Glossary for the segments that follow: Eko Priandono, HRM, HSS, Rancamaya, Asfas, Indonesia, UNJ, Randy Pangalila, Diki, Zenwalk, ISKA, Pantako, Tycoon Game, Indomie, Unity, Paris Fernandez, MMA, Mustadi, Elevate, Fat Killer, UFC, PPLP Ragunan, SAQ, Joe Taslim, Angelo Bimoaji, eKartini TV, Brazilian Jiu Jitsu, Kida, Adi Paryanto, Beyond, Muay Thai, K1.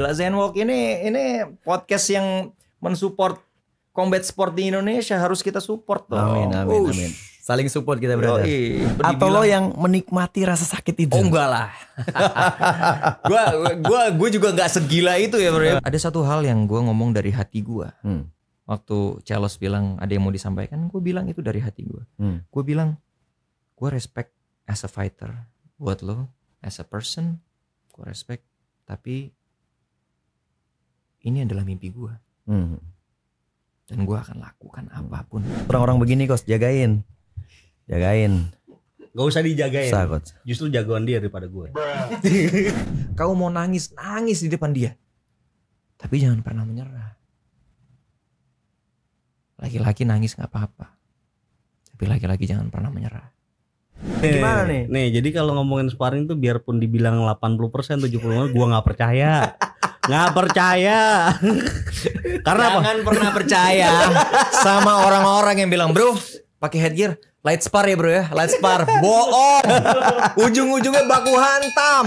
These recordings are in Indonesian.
gila. Zenwalk ini podcast yang mensupport combat sport di Indonesia, harus kita support dong. Amin, amin, amin. Saling support kita berada. Atau lo yang menikmati rasa sakit itu? Oh enggak lah. Gue juga nggak segila itu ya bro. Ada satu hal yang gue ngomong dari hati gue. Waktu Charles bilang ada yang mau disampaikan, gue bilang itu dari hati gue. Gue bilang gue respect as a fighter buat lo, as a person gue respect. Tapi ini adalah mimpi gue. Dan gue akan lakukan apapun. Orang-orang begini coach, jagain. Jagain. Gak usah dijagain. Usah, coach. Justru jagoan dia daripada gue. Kau mau nangis, nangis di depan dia. Tapi jangan pernah menyerah. Laki-laki nangis gak apa-apa. Tapi laki-laki jangan pernah menyerah. Gimana nih? Nih, jadi kalau ngomongin sparring tuh biarpun dibilang 80%, 70% gue gak percaya. Nggak percaya. Karena jangan apa? Pernah percaya sama orang-orang yang bilang, bro pakai headgear light spar ya bro ya, light spar. Bohong, ujung-ujungnya baku hantam.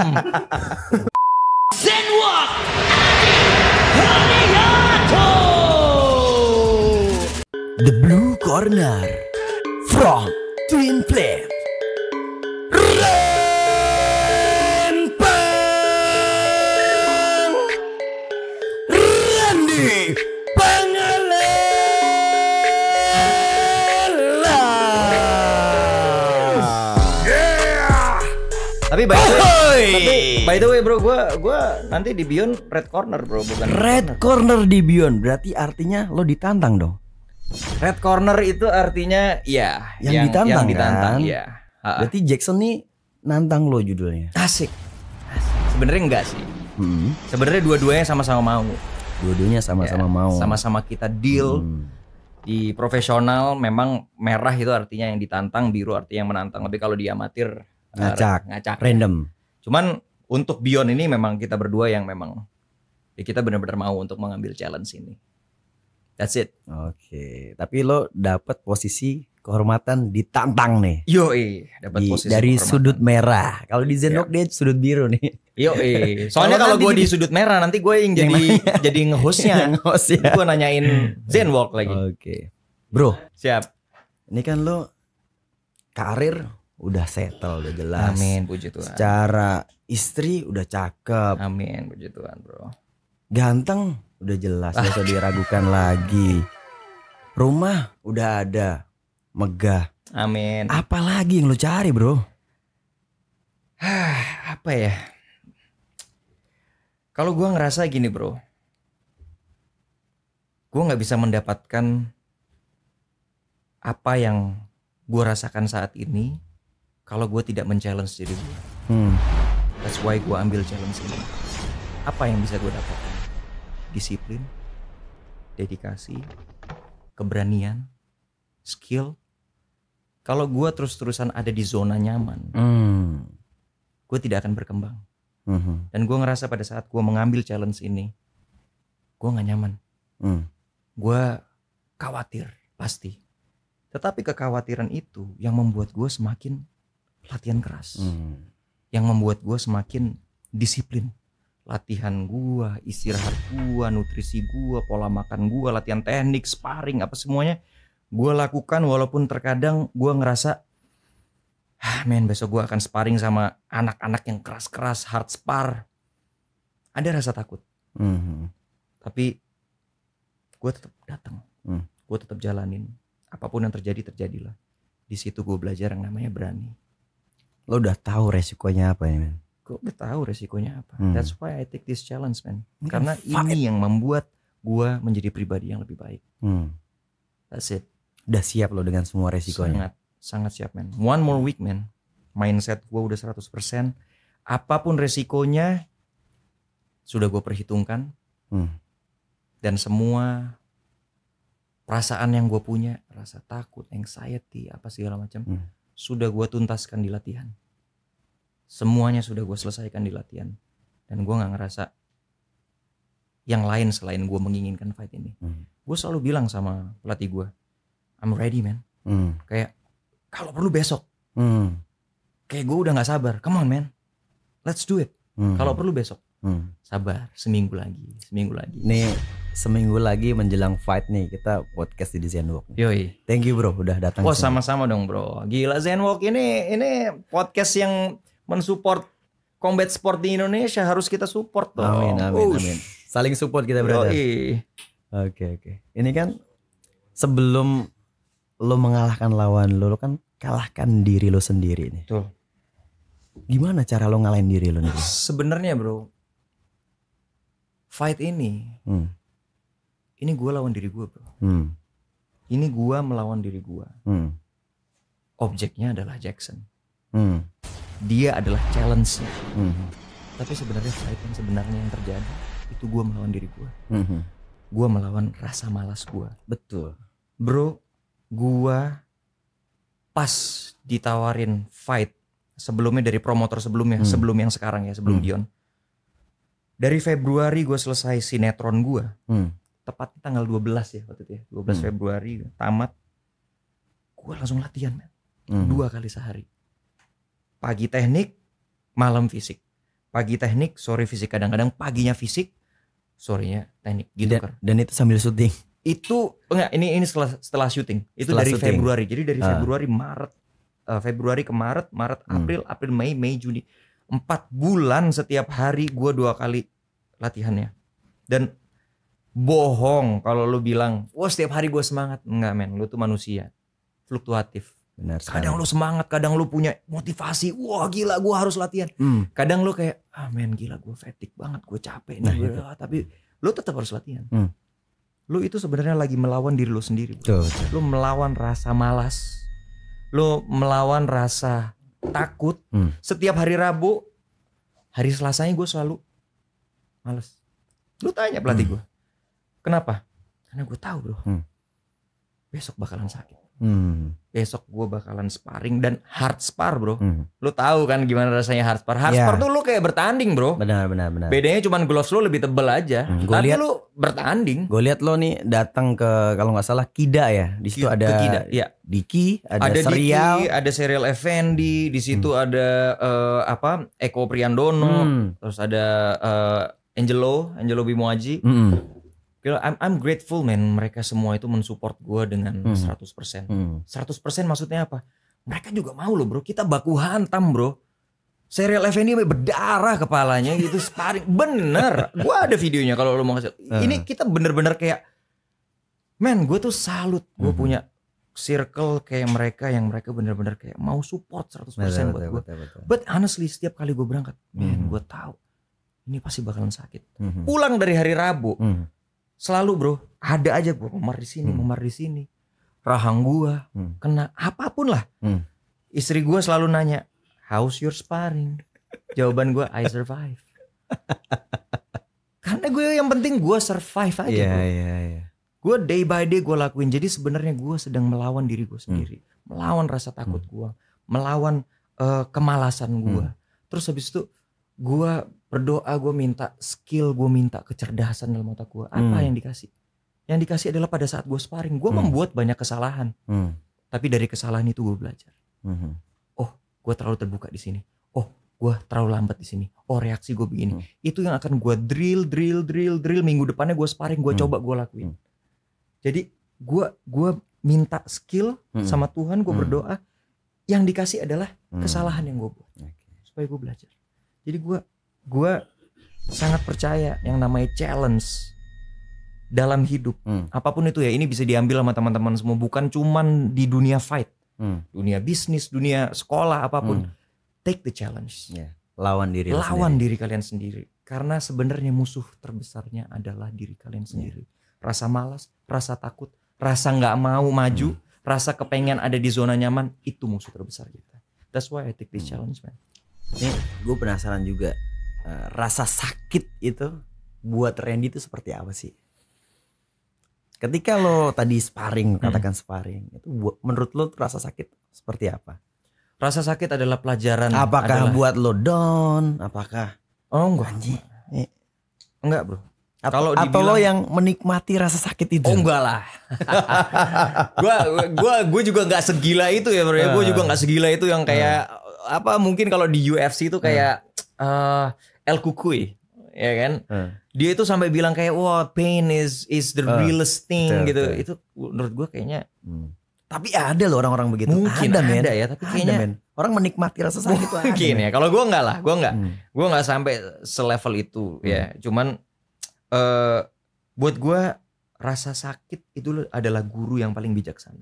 Zenwalk The Blue Corner from Twin Flame. Tapi by the way bro, gue nanti di Beyond Red Corner bro, bukan Red Corner di Beyond. Berarti artinya lo ditantang dong. Red Corner itu artinya ya yang ditantang kan? Ya. Berarti Jackson nih nantang lo judulnya. Asik. Sebenarnya enggak sih. Sebenarnya dua-duanya sama-sama mau. Dua-duanya sama-sama ya, mau. Sama-sama kita deal. Di profesional memang merah itu artinya yang ditantang, biru artinya yang menantang. Tapi kalau di amatir ngacak random. Cuman untuk Beyond ini memang kita berdua yang memang ya kita benar-benar mau untuk mengambil challenge ini. That's it. Oke. Tapi lo dapat posisi kehormatan ditantang nih. Yoi, dapat posisi dari kehormatan. Sudut merah. Kalau di Zenwalk dia sudut biru nih. Yoi. Soalnya kalau gue di sudut merah nanti gue yang jadi nge-hostnya. Nge-hostnya. Gue nanyain Zenwalk lagi. Oke. Bro. Siap. Ini kan lo karir udah settle, udah jelas. Amin, puji Tuhan. Secara istri udah cakep. Amin, puji Tuhan bro. Ganteng udah jelas, gak usah diragukan lagi. Rumah udah ada, megah. Amin. Apalagi yang lu cari bro? Apa ya? Kalau gua ngerasa gini bro, gua nggak bisa mendapatkan apa yang gua rasakan saat ini kalau gue tidak men-challenge diri gue. That's why gue ambil challenge ini. Apa yang bisa gue dapatkan? Disiplin, dedikasi, keberanian, skill. Kalau gue terus-terusan ada di zona nyaman, gue tidak akan berkembang. Dan gue ngerasa pada saat gue mengambil challenge ini, gue gak nyaman. Gue khawatir pasti. Tetapi kekhawatiran itu yang membuat gue semakin latihan keras, yang membuat gue semakin disiplin. Latihan gue, istirahat gue, nutrisi gue, pola makan gue, latihan teknik, sparring, apa semuanya gue lakukan. Walaupun terkadang gue ngerasa men besok gue akan sparring sama anak-anak yang keras-keras, hard spar, ada rasa takut. Tapi gue tetap datang, gue tetap jalanin. Apapun yang terjadi, terjadilah. Di situ gue belajar yang namanya berani. Lo udah tahu resikonya apa ya men? Gue udah tahu resikonya apa. That's why I take this challenge man. Karena ini yang membuat gue menjadi pribadi yang lebih baik. That's it. Udah siap lo dengan semua resikonya? Sangat siap man. One more week man. Mindset gue udah 100%. Apapun resikonya sudah gue perhitungkan. Dan semua perasaan yang gue punya, rasa takut, anxiety, apa segala macam, sudah gue tuntaskan di latihan. Semuanya sudah gue selesaikan di latihan. Dan gue gak ngerasa yang lain selain gue menginginkan fight ini. Gue selalu bilang sama pelatih gue, I'm ready man. Kayak kalau perlu besok. Kayak gue udah gak sabar. Come on man, let's do it. Kalau perlu besok. Sabar, seminggu lagi. Nih seminggu lagi menjelang fight nih kita podcast di Zenwalk. Yoi. Thank you bro udah datang. Oh sama-sama dong bro. Gila Zenwalk ini podcast yang mensupport combat sport di Indonesia, harus kita support dong. Amin. Saling support kita brother. Oke. Ini kan sebelum lo mengalahkan lawan lo kan kalahkan diri lo sendiri nih. Tuh. Gimana cara lo ngalahin diri lo nih? Sebenarnya bro, fight ini gue lawan diri gue bro. Ini gue melawan diri gue. Objeknya adalah Jackson. Dia adalah challenge-nya. Tapi sebenarnya fight yang sebenarnya yang terjadi itu gue melawan diri gue. Gue melawan rasa malas gue. Betul. Bro, gue pas ditawarin fight sebelumnya dari promotor sebelumnya, sebelum yang sekarang ya, sebelum Beyond. Dari Februari gue selesai sinetron gue. Tepatnya tanggal 12 ya waktu itu ya. 12 Februari tamat. Gue langsung latihan, man. 2 kali sehari. Pagi teknik, malam fisik. Pagi teknik, sore fisik. Kadang-kadang paginya fisik, sorenya teknik. Gitu dan itu sambil syuting? Itu enggak, ini setelah syuting. Itu setelah dari syuting. Februari. Jadi dari Februari, Februari ke Maret, April, Mei, Juni. 4 bulan setiap hari gue 2 kali latihannya. Dan bohong kalau lu bilang, wah setiap hari gue semangat. Enggak men, lu tuh manusia. Fluktuatif. Benar, kadang lu semangat, kadang lu punya motivasi, wah gila gue harus latihan. Kadang lu kayak, men gila gue fatigue banget, gue capek nih. Tapi lu tetap harus latihan. Lu itu sebenarnya lagi melawan diri lu sendiri. Lu melawan rasa malas, lu melawan rasa takut. Setiap hari Rabu, hari Selasanya gue selalu malas. Lu tanya pelatih gue, kenapa? Karena gue tahu bro, besok bakalan sakit. Besok gue bakalan sparring dan hard spar bro. Lu tahu kan gimana rasanya hard spar? Hard spar tuh lu kayak bertanding bro. Benar. Bedanya cuman gloves lu lebih tebel aja. Tapi lu bertanding. Gue lihat lo nih datang ke kalau nggak salah Kida ya. Di situ ada Kida, ya. Diki, ada Serial, Diki, ada Serial Effendi. Di situ ada Eko Priandono, terus ada Angelo Bimoaji. I'm grateful man, mereka semua itu mensupport gue dengan 100%. 100% maksudnya apa? Mereka juga mau loh bro, kita baku hantam bro. Serial Effendi berdarah kepalanya gitu, sparring. Bener, gue ada videonya kalau lo mau kasih. Ini kita bener-bener kayak, man gue tuh salut. Gue punya circle kayak mereka yang mereka bener-bener kayak mau support 100% buat gue. But honestly setiap kali gue berangkat, man gue tahu ini pasti bakalan sakit. Pulang dari hari Rabu, selalu bro, ada aja gue memar di sini, rahang gue kena apapun lah. Istri gue selalu nanya, how's your sparring? Jawaban gue, I survive. Karena gue yang penting gue survive aja. Gue day by day gue lakuin. Jadi sebenarnya gue sedang melawan diri gue sendiri, melawan rasa takut gue, melawan kemalasan gue. Terus habis itu gue berdoa, gue minta skill, gue minta kecerdasan dalam otak gue. Apa yang dikasih? Yang dikasih adalah pada saat gue sparring, gue membuat banyak kesalahan. Tapi dari kesalahan itu gue belajar. Oh, gue terlalu terbuka di sini. Oh, gue terlalu lambat di sini. Oh, reaksi gue begini. Itu yang akan gue drill. Minggu depannya gue sparring, gue coba gue lakuin. Jadi gue minta skill sama Tuhan, gue berdoa. Yang dikasih adalah kesalahan yang gue buat, supaya gue belajar. Jadi gue sangat percaya yang namanya challenge dalam hidup. Apapun itu ya, ini bisa diambil sama teman-teman semua. Bukan cuman di dunia fight, dunia bisnis, dunia sekolah, apapun. Take the challenge. Lawan diri kalian sendiri. Karena sebenarnya musuh terbesarnya adalah diri kalian sendiri. Rasa malas, rasa takut, rasa gak mau maju, rasa kepengen ada di zona nyaman. Itu musuh terbesar kita. That's why I take the challenge, man. Ini gue penasaran juga. Rasa sakit itu buat Randy itu seperti apa sih? Ketika lo tadi sparring, katakan sparring, itu menurut lo rasa sakit seperti apa? Rasa sakit adalah pelajaran. Apakah buat lo down? Apakah? Oh enggak bro. Atau lo yang menikmati rasa sakit itu? Oh enggak lah. Gue juga nggak segila itu ya bro. Gue juga nggak segila itu yang kayak mungkin kalau di UFC itu kayak El Cucuy ya kan? Dia itu sampai bilang kayak wah, pain is the realest thing gitu. Betul. Itu menurut gue kayaknya tapi ada loh orang-orang begitu. Mungkin ada ya, tapi kayaknya orang menikmati rasa sakit itu. Mungkin ya. Kalau gue enggak lah, gue enggak sampai selevel itu ya. Cuman buat gue rasa sakit itu adalah guru yang paling bijaksana.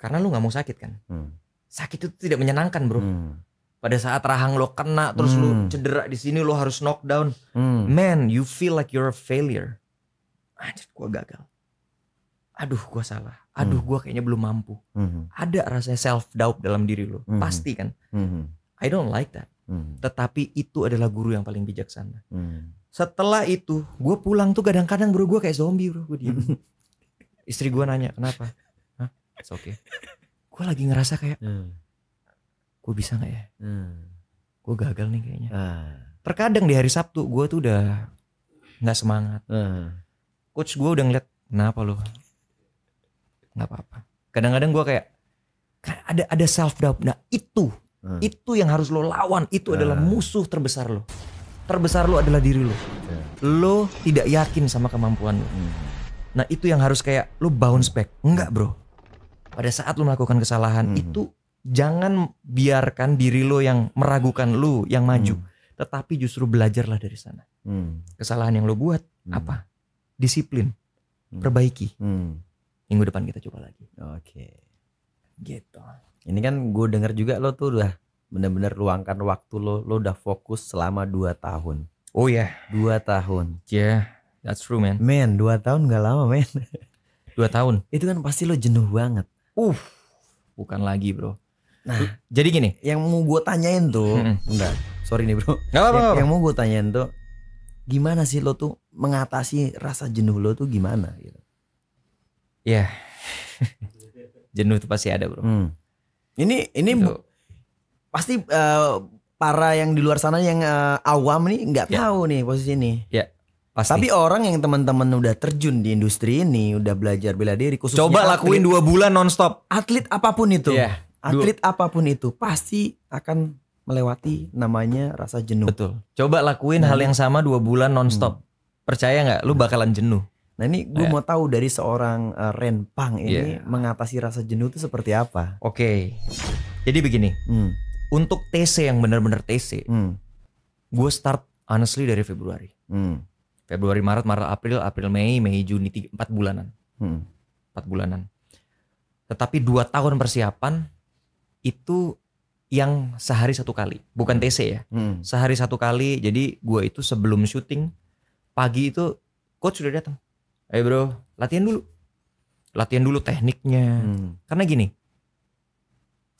Karena lu nggak mau sakit kan? Sakit itu tidak menyenangkan, bro. Pada saat rahang lo kena, terus lu cedera di sini, lo harus knockdown. Man, you feel like you're a failure. Anjir, gua gagal. Aduh, gua salah. Aduh, gua kayaknya belum mampu. Ada rasanya self doubt dalam diri lo, pasti kan? I don't like that. Tetapi itu adalah guru yang paling bijaksana. Setelah itu, gue pulang tuh kadang-kadang bro, gue kayak zombie bro, gue diem. Istri gue nanya, kenapa? It's okay. Gue lagi ngerasa kayak gue bisa gak ya? Gue gagal nih kayaknya. Terkadang di hari Sabtu gue tuh udah gak semangat. Coach gue udah ngeliat, kenapa lo? Gak apa-apa. Kadang-kadang gue kayak ada self doubt. Nah itu yang harus lo lawan. Itu adalah musuh terbesar lo. Terbesar lo adalah diri lo. Lo tidak yakin sama kemampuan lo. Nah itu yang harus kayak lo bounce back. Enggak bro. Pada saat lu melakukan kesalahan itu jangan biarkan diri lu yang meragukan lu yang maju, tetapi justru belajarlah dari sana. Kesalahan yang lu buat apa? Disiplin, perbaiki. Minggu depan kita coba lagi. Oke. Gitu. Ini kan gue denger juga lo tuh udah bener-bener luangkan waktu lo, lo udah fokus selama 2 tahun. Oh ya, 2 tahun. Yeah, that's true man. Man, 2 tahun gak lama man. 2 tahun. Itu kan pasti lo jenuh banget. Bukan lagi bro. Nah jadi gini, yang mau gue tanyain tuh enggak, sorry nih bro, gak apa-apa. Yang mau gue tanyain tuh gimana sih lo tuh mengatasi rasa jenuh lo tuh gimana gitu. Ya jenuh tuh pasti ada bro. Ini gitu. Pasti para yang di luar sana yang awam nih nggak tahu nih posisi ini ya. Pasti. Tapi orang yang teman-teman udah terjun di industri ini, udah belajar bela diri khususnya, coba lakuin 2 bulan nonstop. Atlet apapun itu, atlet apapun itu pasti akan melewati namanya rasa jenuh. Betul. Coba lakuin hal yang sama 2 bulan nonstop. Percaya nggak, lu bakalan jenuh. Nah ini gue mau tahu dari seorang Renpang ini mengatasi rasa jenuh itu seperti apa? Oke. Jadi begini, untuk TC yang benar-benar TC, gue start honestly dari Februari. Februari, Maret, Maret, April, Mei, Juni, 4 bulanan. 4 bulanan. Tetapi 2 tahun persiapan itu yang sehari 1 kali. Bukan TC ya. Sehari 1 kali. Jadi gue itu sebelum syuting, pagi itu coach sudah datang. Ayo bro, latihan dulu. Latihan dulu tekniknya. Karena gini,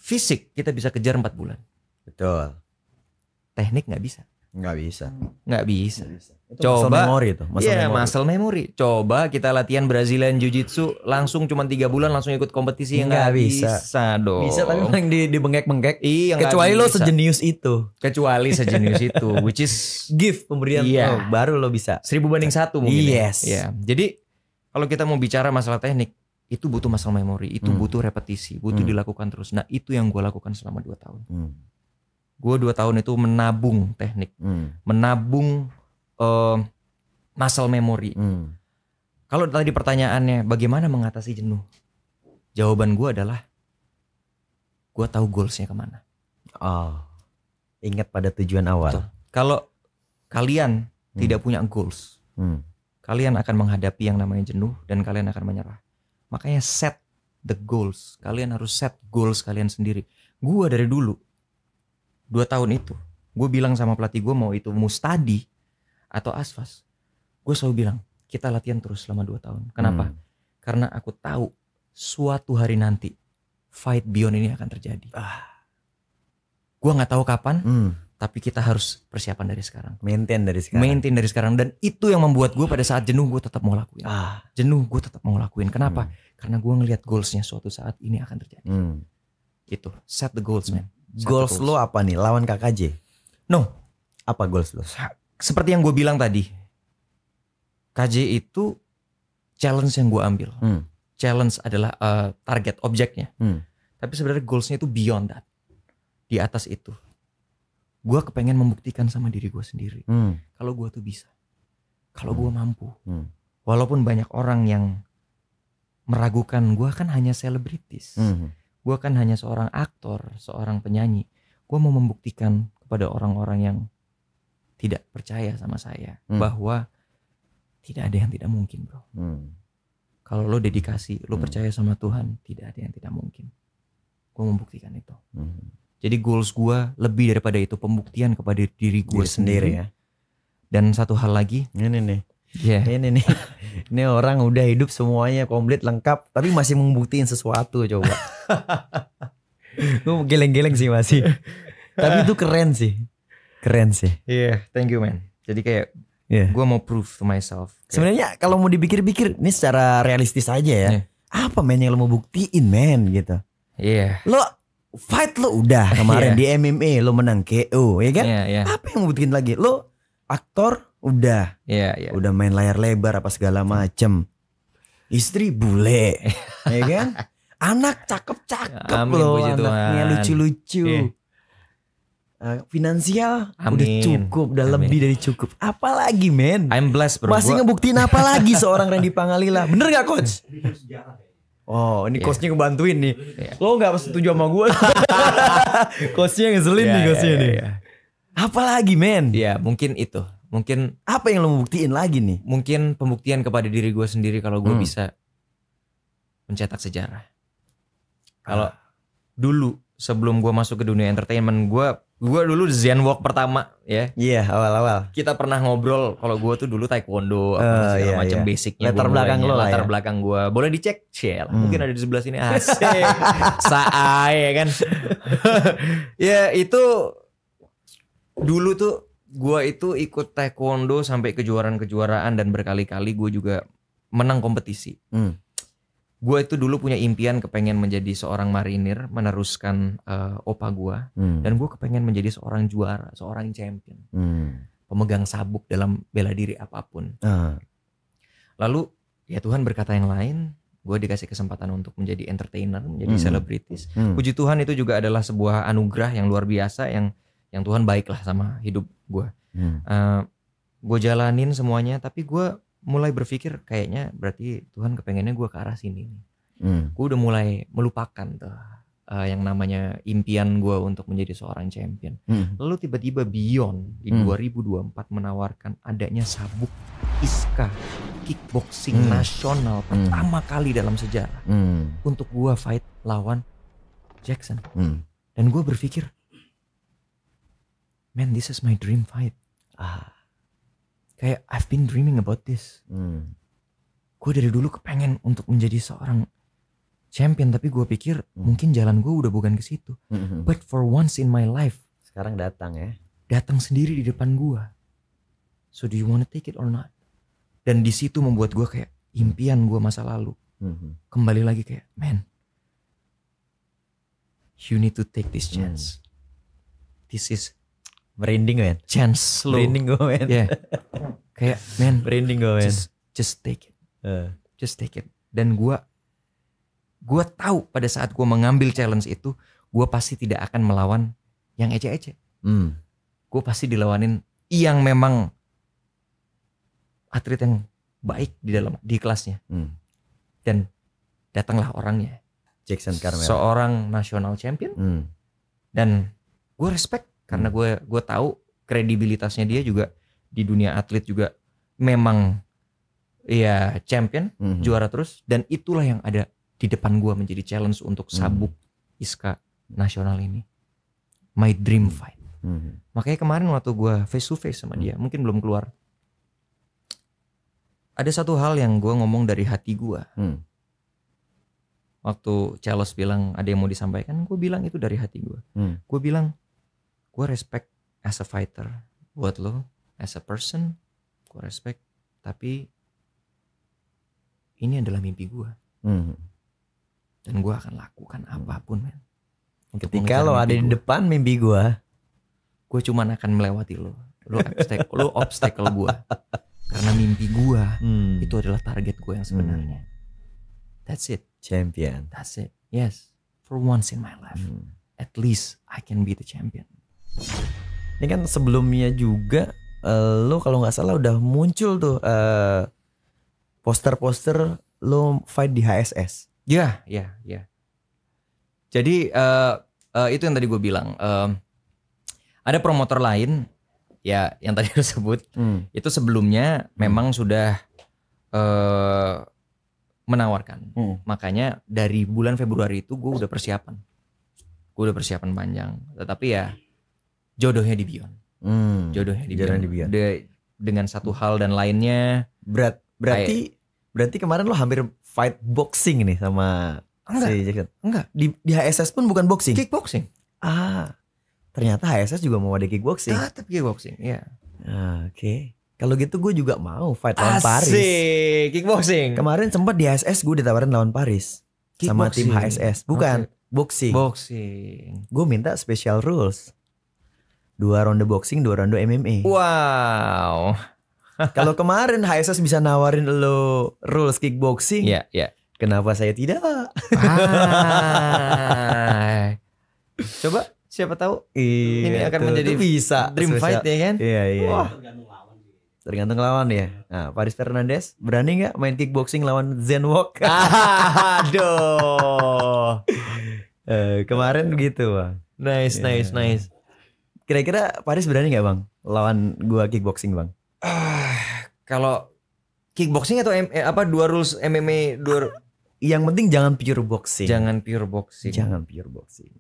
fisik kita bisa kejar 4 bulan. Betul. Teknik gak bisa. Nggak bisa. Itu coba muscle memory. Coba kita latihan Brazilian Jiu Jitsu langsung cuma 3 bulan langsung ikut kompetisi, yang nggak bisa dong. Bisa tapi yang dibengkek-bengkek. Kecuali lo sejenius itu. Kecuali sejenius itu, which is gift pemberian. Oh, baru lo bisa. 1000 banding 1 mungkin. Yes. Ya. Jadi kalau kita mau bicara masalah teknik, itu butuh muscle memory, itu butuh repetisi, butuh dilakukan terus. Nah itu yang gue lakukan selama 2 tahun. Gue 2 tahun itu menabung teknik, menabung muscle memory. Kalau tadi pertanyaannya bagaimana mengatasi jenuh, jawaban gue adalah gue tahu goalsnya kemana. Ingat pada tujuan awal. Kalau kalian tidak punya goals, kalian akan menghadapi yang namanya jenuh dan kalian akan menyerah. Makanya set the goals. Kalian harus set goals kalian sendiri. Gue dari dulu 2 tahun itu, gue bilang sama pelatih gue mau itu Mustadi atau Asfas, gue selalu bilang kita latihan terus selama 2 tahun. Kenapa? Karena aku tahu suatu hari nanti fight Beyond ini akan terjadi. Gue nggak tahu kapan, tapi kita harus persiapan dari sekarang. Maintain dari sekarang. Maintain dari sekarang, dan itu yang membuat gue pada saat jenuh gue tetap mau lakuin. Jenuh gue tetap mau lakuin. Kenapa? Karena gue ngelihat goalsnya suatu saat ini akan terjadi. Itu set the goals man. Goals lo apa nih? Lawan KKJ? No. Apa goals lo? Seperti yang gue bilang tadi, KJ itu challenge yang gue ambil. Challenge adalah target, objeknya. Tapi sebenarnya goalsnya itu beyond that. Di atas itu. gue kepengen membuktikan sama diri gue sendiri kalau gue tuh bisa, kalau gue mampu, walaupun banyak orang yang meragukan. Gue kan hanya selebritis, gue kan hanya seorang aktor, seorang penyanyi. Gue mau membuktikan kepada orang-orang yang tidak percaya sama saya bahwa tidak ada yang tidak mungkin, bro. Kalau lo dedikasi, lo percaya sama Tuhan, tidak ada yang tidak mungkin. Gue membuktikan itu. Jadi goals gue lebih daripada itu, pembuktian kepada diri gue sendiri ya. Dan satu hal lagi, ini nih, ini nih, ini orang udah hidup semuanya komplit lengkap, tapi masih membuktiin sesuatu, coba. Gue geleng-geleng sih masih, tapi itu keren sih, Iya, thank you man. Jadi kayak gue mau prove to myself. Sebenarnya kalau mau dipikir-pikir, ini secara realistis aja ya. Apa men yang lo mau buktiin men gitu? Iya. Lo fight lo udah kemarin di MMA lo menang KO ya kan? Apa yang mau bikin lagi? Lo aktor udah, udah main layar lebar apa segala macem. Istri bule, ya kan? Anak cakep-cakep lo, anaknya lucu-lucu. Finansial udah cukup, udah lebih dari cukup. Apalagi men? I'm blessed bro. Masih ngebuktiin apa lagi seorang Randy Pangalila? Bener gak coach? Oh ini coachnya ngebantuin nih. Lo gak setuju sama gue. Coachnya ngeselin nih coachnya nih. Apalagi men? Ya mungkin itu. Mungkin apa yang lo mau buktiin lagi nih? Mungkin pembuktian kepada diri gue sendiri kalau gue bisa mencetak sejarah. Kalau dulu sebelum gue masuk ke dunia entertainment, gue dulu Zenwalk pertama ya. Iya awal-awal. Kita pernah ngobrol kalau gue tuh dulu taekwondo apa segala macam basicnya. Latar belakang lo, latar belakang gue. Boleh dicek? Cel, mungkin ada di sebelah sini. Asik. Saai ya kan. Ya itu dulu tuh gue itu ikut taekwondo sampai kejuaraan-kejuaraan dan berkali-kali gue juga menang kompetisi. Gue itu dulu punya impian kepengen menjadi seorang marinir, meneruskan opa gue. Dan gue kepengen menjadi seorang juara, seorang champion. Pemegang sabuk dalam bela diri apapun. Lalu ya Tuhan berkata yang lain, gue dikasih kesempatan untuk menjadi entertainer, menjadi selebritis. Puji Tuhan itu juga adalah sebuah anugerah yang luar biasa, yang Tuhan baiklah sama hidup gue. Gue jalanin semuanya, tapi gue mulai berpikir kayaknya berarti Tuhan kepengennya gue ke arah sini. Gue udah mulai melupakan tuh yang namanya impian gue untuk menjadi seorang champion. Lalu tiba-tiba Beyond di 2024 menawarkan adanya sabuk ISKA kickboxing nasional pertama kali dalam sejarah untuk gue fight lawan Jackson. Dan gue berpikir, man, this is my dream fight. Kayak I've been dreaming about this. Gue dari dulu kepengen untuk menjadi seorang champion, tapi gue pikir mungkin jalan gue udah bukan ke situ. But for once in my life, sekarang datang ya. Datang sendiri di depan gue. So do you wanna take it or not? Dan di situ membuat gue kayak impian gue masa lalu kembali lagi kayak, man, you need to take this chance. This is branding men, chance lo. Branding gue men, kayak men, branding gue men. Just take it, just take it. Dan gue tahu pada saat gue mengambil challenge itu, gue pasti tidak akan melawan yang ece-ece. Gue pasti dilawanin yang memang atlet yang baik di dalam di kelasnya. Dan datanglah orangnya, Jackson Karmela, seorang national champion. Dan gue respect. Karena gue tahu kredibilitasnya dia juga di dunia atlet juga memang ya champion, juara terus. Dan itulah yang ada di depan gue menjadi challenge untuk sabuk ISKA nasional ini. My dream fight. Makanya kemarin waktu gue face to face sama dia, mungkin belum keluar. Ada satu hal yang gue ngomong dari hati gue. Waktu Charles bilang ada yang mau disampaikan, gue bilang itu dari hati gue. Gue bilang, gue respect as a fighter buat lo, as a person gue respect, tapi ini adalah mimpi gue. Dan gue akan lakukan apapun men. Ketika lo ada di depan mimpi gue cuman akan melewati lo obstacle, lo obstacle gue, karena mimpi gue itu adalah target gue yang sebenarnya. That's it, champion, that's it. Yes, for once in my life at least I can be the champion. Ini kan sebelumnya juga lo kalau nggak salah udah muncul tuh poster-poster lo fight di HSS. Ya, ya, ya. Jadi itu yang tadi gue bilang. Ada promotor lain ya yang tadi lo sebut. Itu sebelumnya memang sudah menawarkan. Makanya dari bulan Februari itu gue udah persiapan. Gue udah persiapan panjang. Tetapi ya jodohnya di Beyond. Jodohnya di Beyond. Dengan satu hal dan lainnya. Berarti kemarin lo hampir fight boxing nih sama si Jackson. Enggak. Di HSS pun bukan boxing. Kickboxing. Ah. Ternyata HSS juga mau ada kickboxing. Tetap kickboxing, ya. Ah, oke. Okay. Kalau gitu gue juga mau fight lawan Paris. Asik, kickboxing. Kemarin sempat di HSS gue ditawarin lawan Paris sama tim HSS. Bukan, boxing. Boxing. Gue minta special rules. 2 ronde boxing, 2 ronde MMA. Wow. Kalau kemarin HSS bisa nawarin lo rules kickboxing. Iya, yeah, yeah. Kenapa saya tidak? Ah. Coba siapa tahu ini akan menjadi bisa dream special fight ya kan? Iya, iya. Wah. Tergantung lawan ya. Nah, Paris Fernandez berani nggak main kickboxing lawan Zenwalk? Aduh. Kemarin gitu bang. Nice, nice, nice. Kira-kira Paris berani nggak bang lawan gua kickboxing bang? Kalau kickboxing atau apa 2 rules MMA 2. Yang penting jangan pure boxing. Jangan pure boxing. Jangan pure boxing.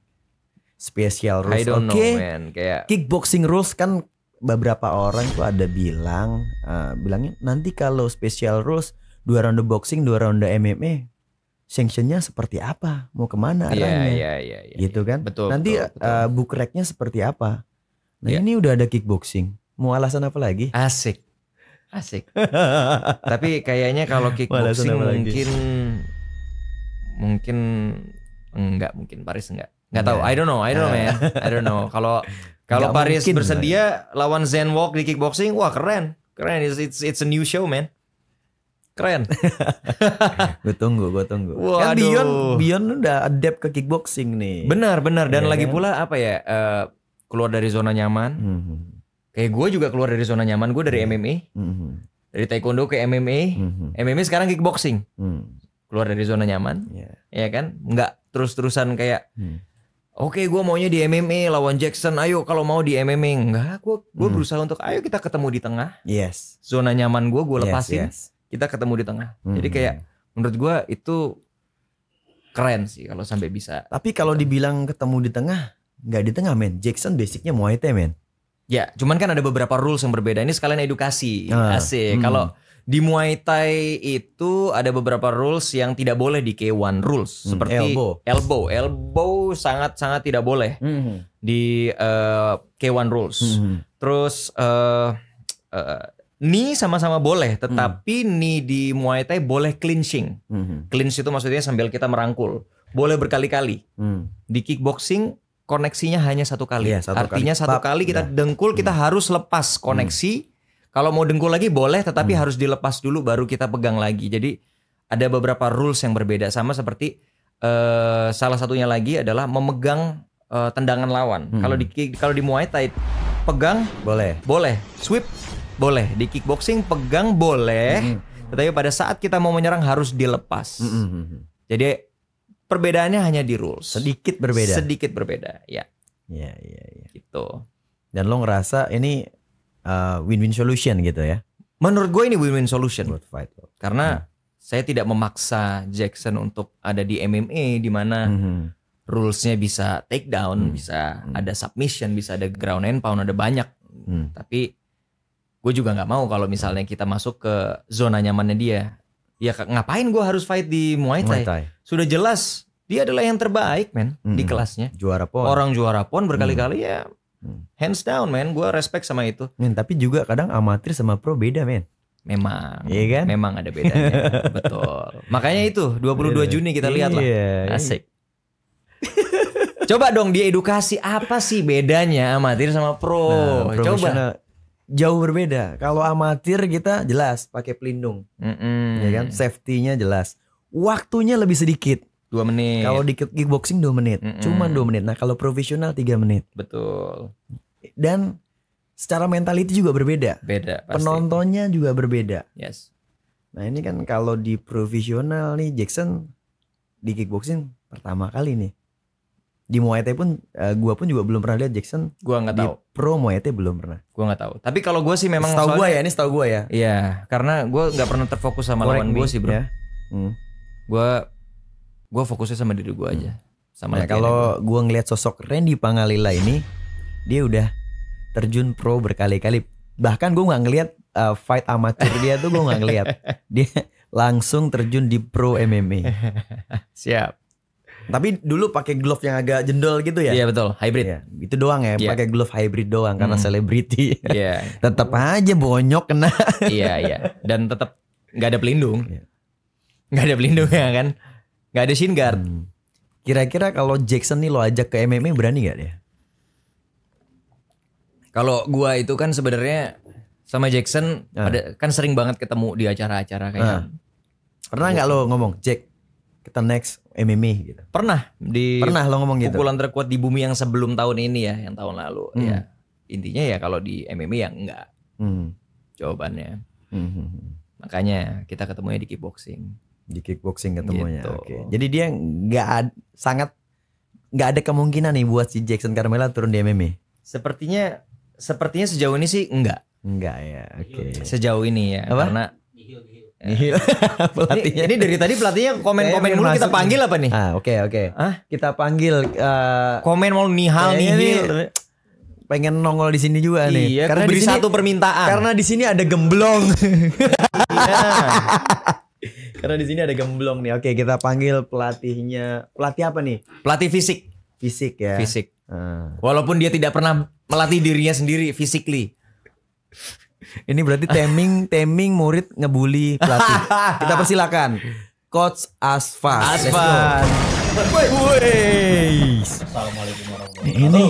Special rules. I don't know, man. Kayak kickboxing rules kan. Beberapa orang tuh ada bilang, bilangnya nanti kalau special rules 2 ronde boxing, 2 ronde MMA, sanctionnya seperti apa? Mau kemana arahnya? Yeah. Gitu kan? Betul, nanti bookreknya seperti apa? Nah ini udah ada kickboxing, mau alasan apa lagi? Asik, asik. Tapi kayaknya kalau kickboxing mungkin enggak, mungkin Paris enggak. Nggak tahu, I don't know man, I don't know. Kalau Paris bersedia man. Lawan Zenwalk di kickboxing, wah keren, it's a new show man, keren. gue tunggu. Kan Beyond udah adapt ke kickboxing nih. Benar dan lagi pula apa ya, keluar dari zona nyaman. Kayak gue juga keluar dari zona nyaman, gue dari MMA, dari taekwondo ke MMA, MMA sekarang kickboxing, keluar dari zona nyaman, ya kan, nggak terus-terusan kayak oke, gue maunya di MMA lawan Jackson. Ayo kalau mau di MMA. Enggak, gue berusaha untuk ayo kita ketemu di tengah. Yes. Zona nyaman gue lepasin. Yes. Kita ketemu di tengah. Jadi kayak menurut gue itu keren sih kalau sampai bisa. Tapi kalau dibilang ketemu di tengah, nggak di tengah men. Jackson basicnya Muay Thai men. Ya, cuman kan ada beberapa rules yang berbeda. Ini sekalian edukasi. Asik. Kalau di Muay Thai itu ada beberapa rules yang tidak boleh di K1 rules. Seperti elbow. Sangat-sangat tidak boleh di K1 rules. Terus knee sama-sama boleh, tetapi knee di Muay Thai boleh clinching. Clinch itu maksudnya sambil kita merangkul, boleh berkali-kali. Di kickboxing koneksinya hanya 1 kali. Ya, Artinya satu kali kita dengkul, kita harus lepas koneksi. Kalau mau dengkul lagi boleh, tetapi harus dilepas dulu baru kita pegang lagi. Jadi ada beberapa rules yang berbeda, sama seperti salah satunya lagi adalah memegang tendangan lawan. Kalau di Muay Thai pegang boleh, sweep boleh, di kickboxing pegang boleh, tetapi pada saat kita mau menyerang harus dilepas. Jadi perbedaannya hanya di rules. Sedikit berbeda, ya. Iya. Gitu. Dan lo ngerasa ini win-win solution gitu ya? Menurut gue ini win-win solution. Karena saya tidak memaksa Jackson untuk ada di MMA, di mana rulesnya bisa take down, bisa ada submission, bisa ada ground and pound, ada banyak. Tapi gue juga nggak mau kalau misalnya kita masuk ke zona nyamannya dia. Ya ngapain gue harus fight di Muay Thai? Sudah jelas dia adalah yang terbaik men di kelasnya. Juara pon. Orang juara pon berkali-kali ya. Hands down men, gue respect sama itu. Tapi juga kadang amatir sama pro beda men. Memang, iya kan? Memang ada bedanya. Betul. Makanya itu 22 Juni kita lihat lah. Asik. Coba dong diedukasi apa sih bedanya amatir sama pro. Coba. Jauh berbeda. Kalau amatir kita jelas pakai pelindung. Ya kan? Safety-nya jelas. Waktunya lebih sedikit. 2 menit. Kalau di kickboxing 2 menit. Cuman 2 menit. Nah, kalau profesional 3 menit. Betul. Dan secara mentality juga berbeda. Beda, pasti. Penontonnya juga berbeda. Yes. Nah ini kan kalau di profesional nih, Jackson di kickboxing pertama kali nih. Di Muay Thai pun gua pun juga belum pernah lihat Jackson. Gua nggak tahu. Pro Muay Thai belum pernah. Gua nggak tahu. Tapi kalau gua sih memang tahu gua ya, ini tahu gua ya. Iya, karena gua nggak pernah terfokus sama lawan gua sih, Bro. Ya. Hmm. Gua fokusnya sama diri gua aja. Sama nah, kalau gua ngelihat sosok Randy Pangalila ini, dia udah terjun pro berkali-kali. Bahkan gua nggak ngelihat fight amatir dia tuh, gua nggak ngelihat. Dia langsung terjun di pro MMA. Siap. Tapi dulu pakai glove yang agak jendol gitu ya. Iya betul, hybrid. Ya, itu doang ya, pakai glove hybrid doang karena selebriti. Iya. Tetap aja bonyok kena. Iya, iya. Dan tetap nggak ada pelindung. Nggak ada pelindung ya kan? Nggak ada shin guard. Kira-kira kalau Jackson nih lo ajak ke MMA berani nggak dia? Kalau gua itu kan sebenarnya sama Jackson ada, kan sering banget ketemu di acara-acara kayak. Pernah nggak lo ngomong, Jack, kita next MMA gitu? Pernah di lo ngomong gitu. Pukulan terkuat di bumi yang sebelum tahun ini ya, yang tahun lalu ya. Intinya ya kalau di MMA ya enggak. Jawabannya. Makanya kita ketemunya di kickboxing. Di kickboxing ketemunya. Gitu. Oke. Jadi dia enggak ada kemungkinan nih buat si Jackson Karmela turun di MMA. Sepertinya sejauh ini sih enggak. Enggak ya. Oke. Sejauh ini ya. Apa? Karena pelatihnya. Ini dari tadi pelatihnya komen-komen mulu. Kita panggil apa nih? Oke. Hah? Kita panggil komen mau nihal. Pengen nongol di sini juga nih. Iya, karena beri satu permintaan. Karena di sini ada gemblong. Karena di sini ada gemblong nih. Oke, kita panggil pelatihnya. Pelatih apa nih? Pelatih fisik. Fisik ya. Fisik. Walaupun dia tidak pernah melatih dirinya sendiri physically. Ini berarti taming murid ngebully pelatih. Kita persilakan Coach Asfas. Assalamualaikum warahmatullahi wabarakatuh. Ini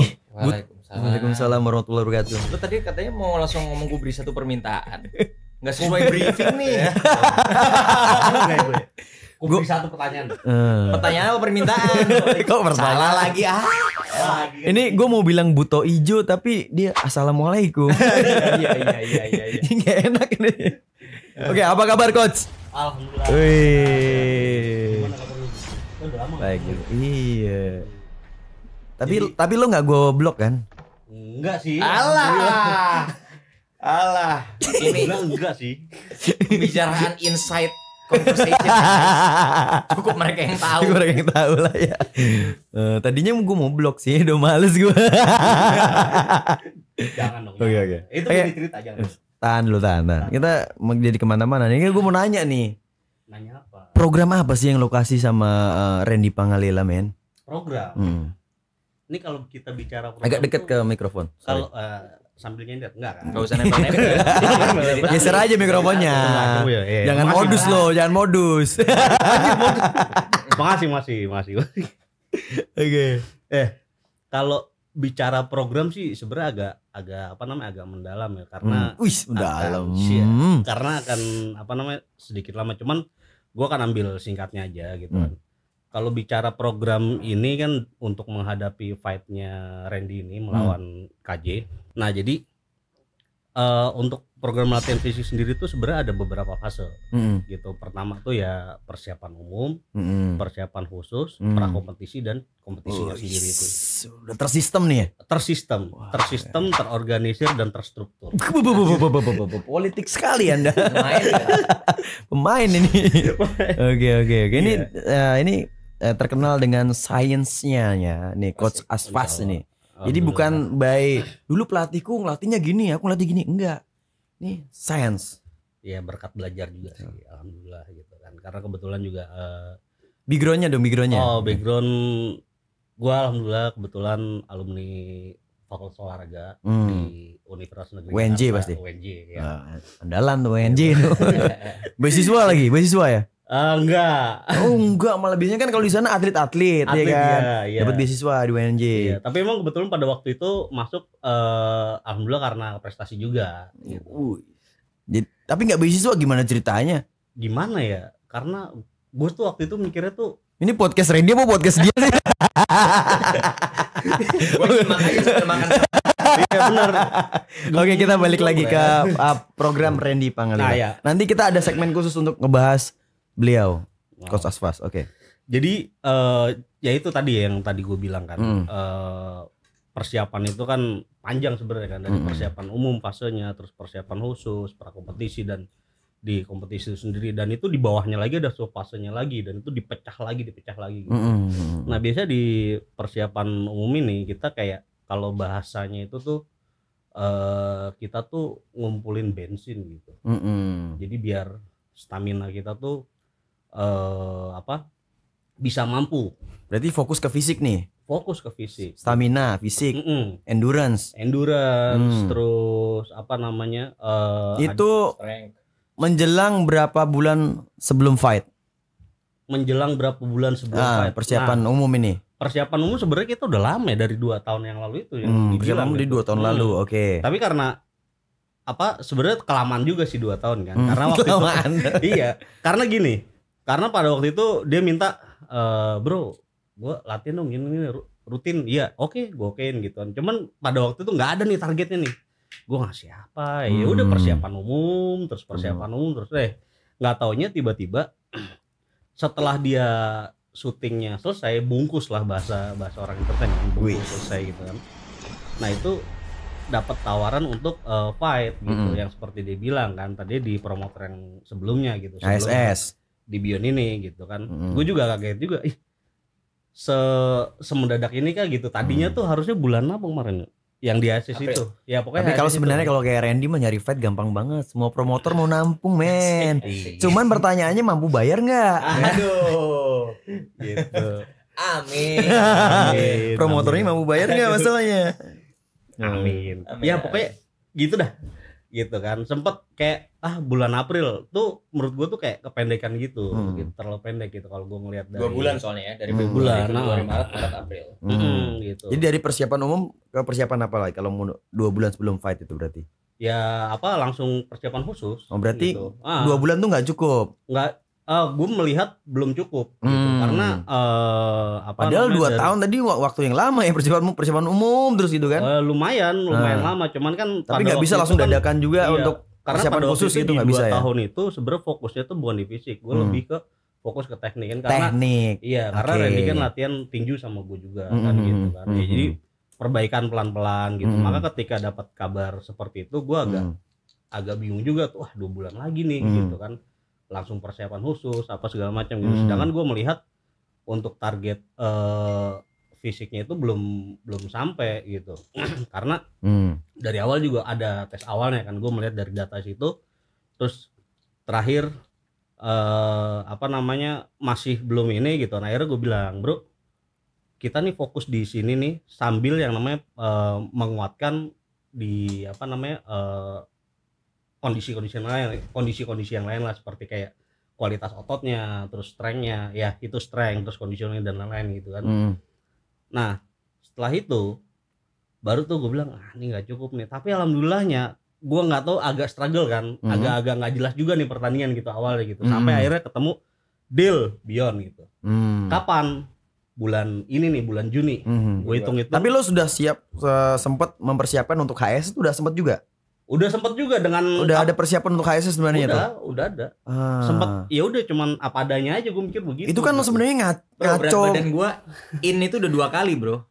Waalaikumsalam warahmatullahi wabarakatuh. Lu tadi katanya mau langsung ngomong gue beri satu permintaan. Enggak sesuai briefing nih. Gue beri satu pertanyaan. Pertanyaan apa permintaan? Kok salah lagi Ini gue mau bilang buto ijo tapi dia assalamualaikum. Iya. Gak enak nih. Oke, apa kabar coach? Alhamdulillah. Wih. Baik gitu. Iya. Tapi lo nggak gue blok kan? Enggak sih. Alah. Ini enggak sih. Pembicaraan insight. Cukup mereka yang tahu. Lah ya. Tadinya gue mau blok sih, udah males gue. Jangan dong. Oke. Itu cerita aja. Tahan dulu, tahan. Kita mau jadi kemana-mana. Ini gue mau nanya nih. Nanya apa? Program apa sih yang lokasi sama Randy Pangalila men? Program. Ini kalau kita bicara program. Agak dekat ke mikrofon. Kalau sambil nyender enggak kan? Enggak usah nempel-nempel. Geser aja mikrofonnya. Jangan modus loh, jangan modus. Makasih. Oke. Kalau bicara program sih sebenarnya agak mendalam ya karena mendalam. Karena akan sedikit lama, cuman gua akan ambil singkatnya aja gitu kan. Kalau bicara program ini kan untuk menghadapi fight-nya Randy ini melawan KJ. Nah jadi untuk program latihan fisik sendiri tuh sebenarnya ada beberapa fase gitu. Pertama tuh ya persiapan umum, persiapan khusus, prakompetisi dan kompetisinya sendiri itu. Udah tersistem nih ya? Tersistem, terorganisir dan terstruktur. Politik sekali Anda. Pemain ini. Oke. Ini terkenal dengan sainsnya ya. Nih Coach Asfas ini. Jadi bukan by dulu pelatihku ngelatihnya gini, aku ngelatih gini, enggak. Ini science. Iya, berkat belajar juga sih. Alhamdulillah gitu kan. Karena kebetulan juga backgroundnya. Oh, background gua alhamdulillah kebetulan alumni Fakultas Olahraga di Universitas Negeri UNJ pasti. UNJ ya. Andalan tuh UNJ itu. Beasiswa ya? Enggak. Oh enggak, malah biasanya kan kalau di sana atlet-atlet ya kan. Iya. Dapat beasiswa di UNJ. Iya, tapi emang kebetulan pada waktu itu masuk alhamdulillah karena prestasi juga gitu. Tapi nggak beasiswa gimana ceritanya? Gimana ya? Karena gue tuh waktu itu mikirnya tuh ini podcast Randy apa podcast dia sih? Gue makan Iya benar. Oke, kita balik lagi ke program Randy Pangalila. Nah, ya. Nanti kita ada segmen khusus untuk ngebahas beliau, Coach Asfas. Oke. Jadi ya itu tadi yang tadi gue bilang kan. Persiapan itu kan panjang sebenarnya kan, dari persiapan umum fasenya, terus persiapan khusus, pra kompetisi dan di kompetisi itu sendiri, dan itu di bawahnya lagi ada subfasenya lagi, dan itu dipecah lagi gitu. Nah biasanya di persiapan umum ini kita kayak kalau bahasanya itu tuh kita tuh ngumpulin bensin gitu. Jadi biar stamina kita tuh bisa mampu. Berarti fokus ke fisik nih. Fokus ke fisik, stamina, fisik, endurance, terus itu strength. Menjelang berapa bulan sebelum fight? Fight. Persiapan umum ini. Persiapan umum sebenarnya kita udah lama ya, dari 2 tahun yang lalu itu. Persiapan umum di 2 tahun lalu, oke. Tapi karena sebenarnya kelamaan juga sih 2 tahun kan. Karena waktu itu karena gini. Karena pada waktu itu dia minta, bro, gue latihan dong gini rutin. Iya, oke, gue okein gitu. Cuman pada waktu itu nggak ada nih targetnya nih. Gue ngasih apa? Ya udah persiapan umum, terus nggak taunya tiba-tiba setelah dia syutingnya selesai, bungkus lah bahasa orang entertain, bungkus selesai gitu kan. Nah itu dapat tawaran untuk fight gitu, yang seperti dia bilang kan tadi di promotor yang sebelumnya gitu. HSS di Beyond ini gitu kan. Gue juga kaget juga. Ih, semendadak ini kan gitu. Tadinya tuh harusnya bulan apa kemarin? Yang di ASIS itu. Ya pokoknya. Tapi kalau sebenarnya kalau kayak Randy mah nyari fight gampang banget. Semua promotor mau nampung, men. Cuman pertanyaannya mampu bayar nggak? Aduh. Gitu. Amin. Promotornya mampu bayar nggak masalahnya? Amin. Ya pokoknya gitu dah. Gitu kan. Sempet kayak bulan April tuh menurut gue tuh kayak kependekan gitu. Terlalu pendek gitu kalau gue ngelihat dari 2 bulan soalnya ya, dari bulan Februari, Maret, April. Gitu. Jadi dari persiapan umum ke persiapan apa lagi kalau 2 bulan sebelum fight itu berarti? Ya langsung persiapan khusus. Oh berarti gitu. 2 bulan tuh nggak cukup? Nggak, gue melihat belum cukup gitu. Karena padahal 2 tahun tadi waktu yang lama ya, persiapan umum terus gitu kan? Lumayan lama, cuman kan tapi nggak bisa langsung dadakan juga untuk karena persiapan pada khusus itu nggak bisa ya. Tahun itu sebenarnya fokusnya tuh bukan di fisik, gue lebih ke fokus ke teknik kan, karena karena Randy kan latihan tinju sama gue juga kan gitu kan. Ya, jadi perbaikan pelan-pelan gitu. Maka ketika dapat kabar seperti itu gue agak bingung juga tuh, 2 bulan lagi nih gitu kan, langsung persiapan khusus apa segala macam gitu. Sedangkan gue melihat untuk target fisiknya itu belum sampai gitu. Karena dari awal juga ada tes awalnya kan, gue melihat dari data situ. Terus terakhir masih belum ini gitu. Nah akhirnya gue bilang, bro, kita nih fokus di sini nih sambil yang namanya menguatkan di kondisi-kondisi yang lain lah, seperti kayak kualitas ototnya, terus strength-nya, ya itu strength, terus conditioning dan lain-lain gitu kan. Nah setelah itu baru tuh gue bilang ini nggak cukup nih. Tapi alhamdulillahnya gue nggak tahu, agak struggle kan, agak-agak nggak jelas juga nih pertandingan gitu awalnya gitu. Sampai akhirnya ketemu deal Beyond gitu. Kapan? Bulan ini nih, bulan Juni. Gue hitung-hitung. Tapi lo sudah siap, sempat mempersiapkan untuk HS itu udah sempat juga? Udah sempat juga dengan udah ada persiapan untuk HSS sebenarnya tuh. Udah ada. Sempat ya udah, cuman apa adanya aja gue mikir begitu. Itu kan lo sebenarnya ngaco. Badan gua ini tuh udah 2 kali, bro.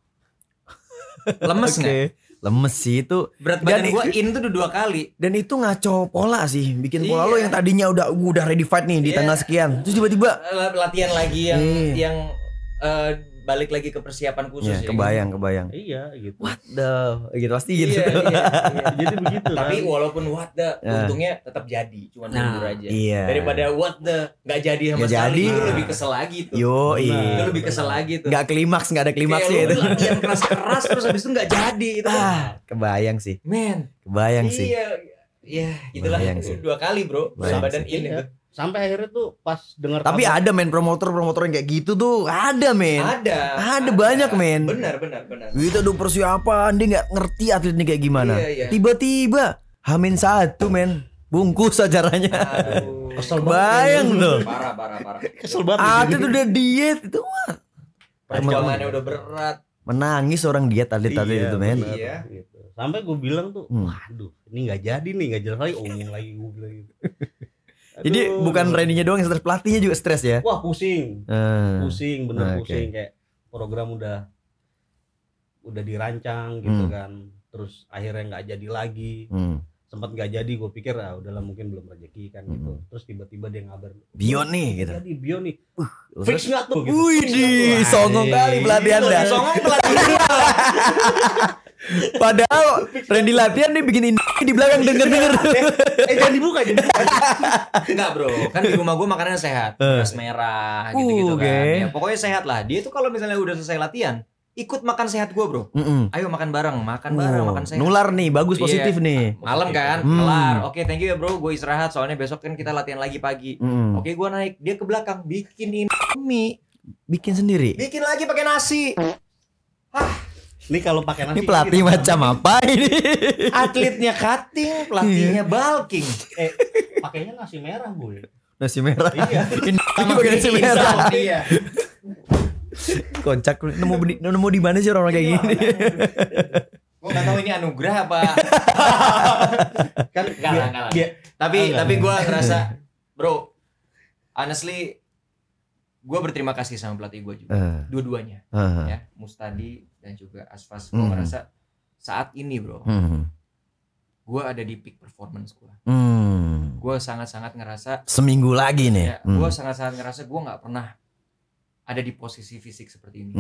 Lemes enggak? Lemes sih itu. Berat badan gua ini tuh udah 2 kali. Dan itu ngaco pola sih, bikin pola lo yang tadinya udah ready fight nih di tanggal sekian. Terus tiba-tiba latihan lagi yang balik lagi ke persiapan khusus ya, kebayang gitu. Iya gitu. What the gitu pasti gitu. Iya. Jadi begitu. Tapi walaupun what the untungnya tetap jadi, cuman mundur aja. Iya. Daripada what the nggak jadi sama sekali, lu lebih kesel lagi tuh. Lu lebih kesel lagi tuh. Nggak klimaks, nggak ada klimaksnya itu. Latihan keras terus habis itu nggak jadi itu. Kebayang sih. Men. Kebayang sih. Iya, itulah sih. 2 kali, bro. Badan ini tuh. Sampai akhirnya tuh pas denger. Tapi ada men promotor yang kayak gitu tuh. Ada men. Ada banyak men. Benar. Kita udah persiapan, dia gak ngerti atletnya kayak gimana. Tiba-tiba H-1 men, bungkus acaranya. Aduh, kesel banget. Bayang tuh. Parah. Kesel banget. Atlet udah diet itu. Perjalanannya udah berat. Menangis orang diet atlet-atlet itu men. Iya. Sampai gue bilang tuh, waduh, ini nggak jadi nih, nggak jelas lagi, omong lagi gue bilang gitu. Aduh. Jadi bukan Randy-nya doang yang stres, pelatihnya juga stres ya? Wah pusing, pusing, bener pusing. Kayak program udah dirancang gitu kan, terus akhirnya nggak jadi lagi. Sempat nggak jadi, gue pikir ah udahlah mungkin belum rezeki kan gitu. Terus tiba-tiba dia ngabar, Beyond nih gitu. Jadi Beyond nih, fix nggak tuh? Wih di, songong kali pelatihan dah. Songong pelatihan. Padahal Randy latihan nih bikin ini di belakang denger-denger. Jangan dibuka jadi. Enggak bro, kan di rumah gue makanannya sehat, beras merah gitu-gitu kan. Ya, pokoknya sehat lah. Dia tuh kalau misalnya udah selesai latihan, ikut makan sehat gue bro. Ayo makan bareng, makan sehat. Nular nih, bagus positif nih. Malam kan, kelar. Oke, thank you ya bro, gue istirahat soalnya besok kan kita latihan lagi pagi. Oke, gue naik. Dia ke belakang bikin indomie. Bikin sendiri. Bikin lagi pakai nasi. Hah. Ini kalau pakai nasi. Ini pelatih macam apa ini? Atletnya cutting, pelatihnya bulking. Pakainya nasi merah gue. Nasi merah. Iya. Ini pakai nasi merah. Iya. Kocak, nemu di mana sih orang-orang kayak gini? Gue nggak tahu ini anugerah apa. Kan kalah. Tapi gue ngerasa, bro, honestly, gue berterima kasih sama pelatih gue juga. Dua-duanya, ya, Mustadi dan juga Asfas. Gue merasa saat ini bro, gue ada di peak performance gue. Gue sangat-sangat ngerasa seminggu lagi nih ya, gue sangat-sangat ngerasa gue gak pernah ada di posisi fisik seperti ini.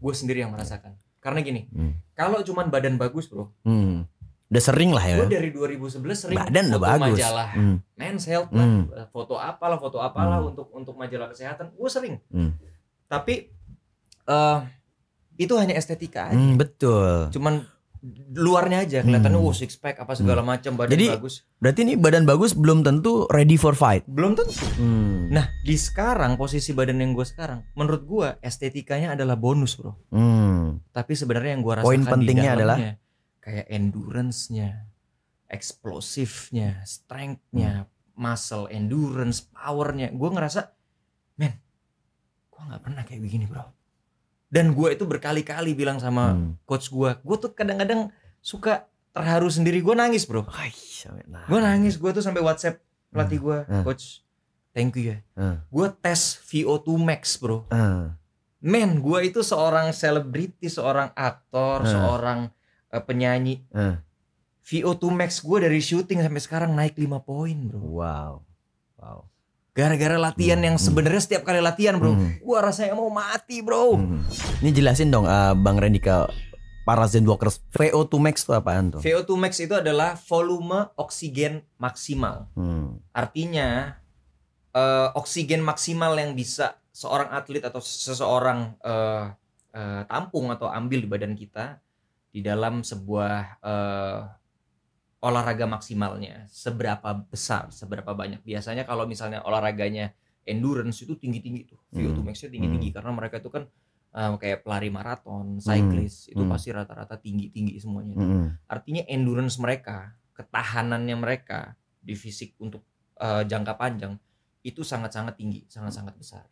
Gue sendiri yang merasakan. Karena gini, kalau cuman badan bagus bro, udah sering lah ya. Gue dari 2011 sering badan foto bagus. Majalah Men's Health lah, foto apalah untuk majalah kesehatan. Gue sering. Tapi itu hanya estetika aja. Betul. Cuman luarnya aja kelihatannya six pack apa segala macam, badan jadi, bagus. Berarti ini badan bagus belum tentu ready for fight. Belum tentu. Nah, di sekarang posisi badan yang gue sekarang, menurut gue estetikanya adalah bonus, bro. Tapi sebenarnya yang gue rasakan poin pentingnya di dalamnya, adalah kayak endurance-nya, explosive-nya, strength-nya, muscle endurance, power-nya. Gue ngerasa, "Men, gue enggak pernah kayak begini, bro." Dan gue itu berkali-kali bilang sama coach gue tuh kadang-kadang suka terharu sendiri, gue nangis bro. Gue nangis, gue tuh sampai WhatsApp pelatih gue, coach, thank you ya. Gue tes VO2 max bro. Men, gue itu seorang selebriti, seorang aktor, seorang penyanyi. VO2 max gue dari syuting sampai sekarang naik 5 poin bro. Wow. Gara-gara latihan yang sebenarnya setiap kali latihan bro, gue rasanya mau mati bro. Ini jelasin dong Bang Randy ke para Zenwalkers, VO2 max itu apaan tuh? VO2 max itu adalah volume oksigen maksimal. Artinya oksigen maksimal yang bisa seorang atlet atau seseorang tampung atau ambil di badan kita di dalam sebuah olahraga maksimalnya, seberapa besar, seberapa banyak. Biasanya kalau misalnya olahraganya endurance itu tinggi-tinggi tuh, VO2 max-nya tinggi-tinggi, karena mereka itu kan kayak pelari maraton, cyclist, itu pasti rata-rata tinggi-tinggi semuanya. Artinya endurance mereka, ketahanannya mereka di fisik untuk jangka panjang itu sangat-sangat tinggi, sangat-sangat besar.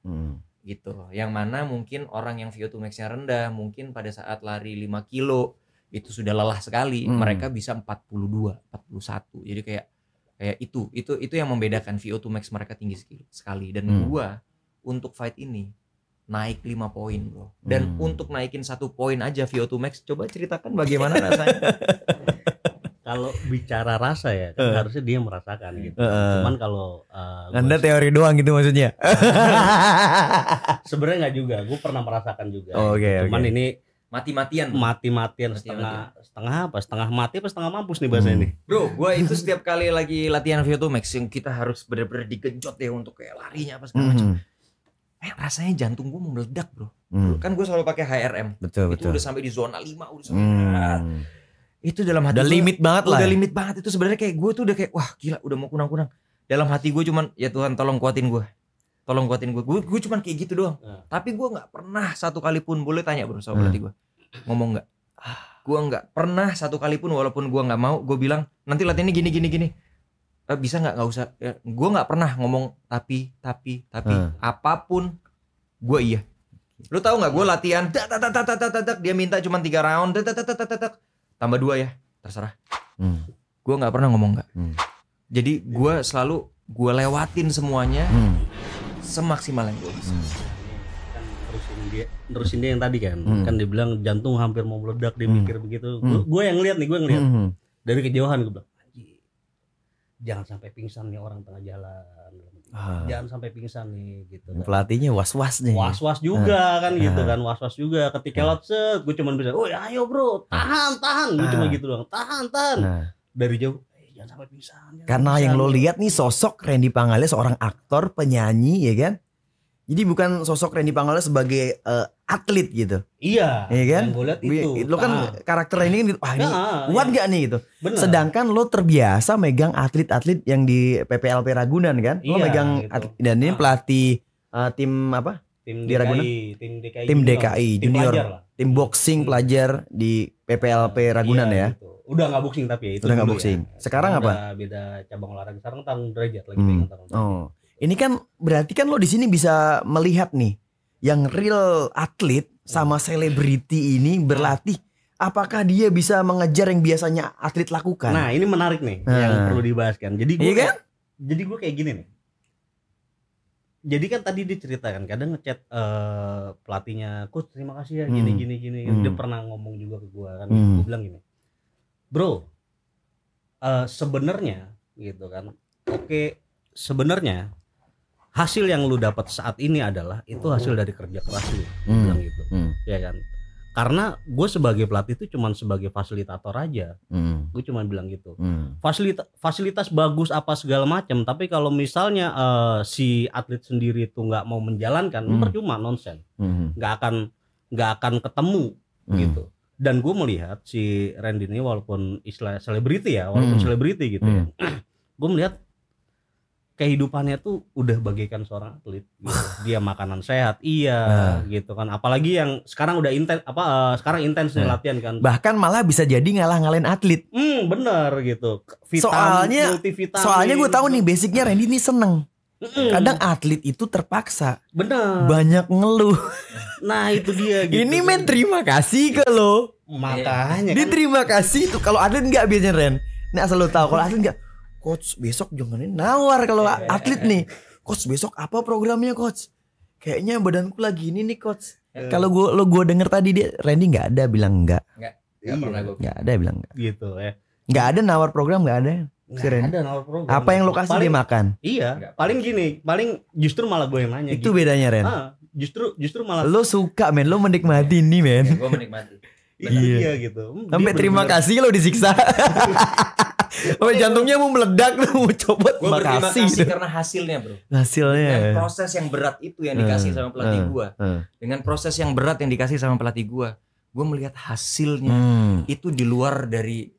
Gitu. Yang mana mungkin orang yang VO2 max-nya rendah, mungkin pada saat lari 5 kilo itu sudah lelah sekali, mereka bisa 42, 41. Jadi kayak itu yang membedakan VO2 max mereka tinggi sekali. Dan gua untuk fight ini naik 5 poin bro. Dan untuk naikin 1 poin aja VO2 max, coba ceritakan bagaimana rasanya. Kalau bicara rasa ya, kan harusnya dia merasakan gitu. Cuman kalau Anda teori doang gitu maksudnya. Sebenarnya nggak juga, gua pernah merasakan juga. Cuman ini mati-matian, setengah mampus nih bahasa ini. Bro, gue itu setiap kali lagi latihan VO2 max yang kita harus bener-bener digenjot ya untuk kayak larinya apa segala macam. Rasanya jantung gue meledak bro. Kan gue selalu pakai HRM. Betul. Udah sampai di zona 5, udah sampai itu dalam hati udah limit banget lah. Udah limit banget itu sebenarnya, kayak gue tuh udah kayak wah gila, udah mau kunang-kunang. Dalam hati gue cuman ya Tuhan tolong kuatin gue. Gue cuman kayak gitu doang. Tapi gue nggak pernah satu kali pun, boleh tanya bro sama pelatih gue, ngomong nggak? Gue nggak pernah satu kali pun, walaupun gue nggak mau, gue bilang nanti latihannya gini. Bisa nggak usah. Gue nggak pernah ngomong tapi. Apapun gue iya. Lu tahu nggak gue latihan? Dia minta cuma 3 round, tambah 2 ya. terserah. Gue nggak pernah ngomong nggak. Jadi gue selalu gue lewatin semuanya semaksimal yang gue bisa. Terusin dia yang tadi kan, kan dibilang jantung hampir mau meledak, dia mikir begitu. Gue yang lihat nih, gue yang lihat dari kejauhan. Gue bilang, jangan sampai pingsan nih orang tengah jalan. Jangan sampai pingsan nih gitu. Kan. Pelatihnya was-was nih. Was-was juga kan gitu kan, was-was juga. Ketika lot set, gue cuma bisa, "Woi, ayo bro, tahan." Gue cuma gitu doang, tahan. Dari jauh. Jangan sampai pingsan. Karena yang lo lihat nih sosok Randy Pangalila seorang aktor, penyanyi, ya kan? Jadi bukan sosok Randy Pangalila sebagai atlet gitu. Iya. Iya kan? Itu. Lo kan karakternya ini kan, wah ini kuat gak nih gitu. Bener. Sedangkan lo terbiasa megang atlet-atlet yang di PPLP Ragunan kan? Lo megang atlet, dan ini pelatih tim apa? Tim di DKI, Ragunan? Tim DKI junior. Tim boxing pelajar di PPLP Ragunan ya. Gitu. Udah gak boxing tapi ya itu. Udah gak boxing. Ya. Sekarang apa? Beda cabang olahraga. Sekarang tarung derajat lagi. Oh. Ini kan berarti kan lo di sini bisa melihat nih yang real atlet sama selebriti ini berlatih. Apakah dia bisa mengejar yang biasanya atlet lakukan? Nah, ini menarik nih yang perlu dibahas kan. Jadi gue kan? Jadi gue kayak gini nih. Jadi kan tadi diceritakan kadang ngechat pelatihnya, "Coach, terima kasih ya gini-gini." Dia pernah ngomong juga ke gue kan. Gue bilang gini, "Bro, sebenarnya gitu kan, oke, sebenarnya hasil yang lu dapat saat ini adalah itu hasil dari kerja keras lu," bilang gitu, ya kan? Karena gue sebagai pelatih itu cuman sebagai fasilitator aja, gue cuman bilang gitu. Fasilitas bagus apa segala macam, tapi kalau misalnya si atlet sendiri itu nggak mau menjalankan, percuma, nonsen, nggak akan ketemu gitu. Dan gue melihat si Randy ini walaupun istilah selebriti ya, walaupun selebriti gitu ya, gue melihat kehidupannya tuh udah bagaikan seorang atlet gitu. Dia makanan sehat, iya gitu kan. Apalagi yang sekarang udah intens sekarang intens latihan kan. Bahkan malah bisa jadi ngalah-ngalahin atlet. Bener gitu. Soalnya gue tahu nih basicnya Randy ini seneng. Kadang atlet itu terpaksa. Bener. Banyak ngeluh. Nah itu dia gitu. Ini men terima kasih ke lo. Makanya dia kan terima kasih tuh. Kalau atlet nggak biasanya Ren. Nah asal lo tahu kalau atlet nggak, "Coach besok janganin nawar." Kalau atlet nih, "Coach besok apa programnya, Coach? Kayaknya badanku lagi ini nih, Coach." Kalau gue denger tadi dia Randy nggak ada bilang nggak. Nggak ada bilang nggak. Gitu ya. Nggak ada nawar program, nggak ada. Keren. Ada nawar program. Apa yang lokasi paling, dia makan? Iya. Paling gini, paling justru malah gue yang nanya. Itu gitu bedanya Ren. Justru malah. Lo suka men, lo menikmati ini men. Gue menikmati. Iya gitu. Sampai terima kasih lo disiksa. Oh jantungnya mau meledak, lo mau copot. Gue berterima kasih karena hasilnya bro. Hasilnya. Dengan proses yang berat itu yang dikasih sama pelatih gue. Dengan proses yang berat yang dikasih sama pelatih gue. Gue melihat hasilnya itu di luar dari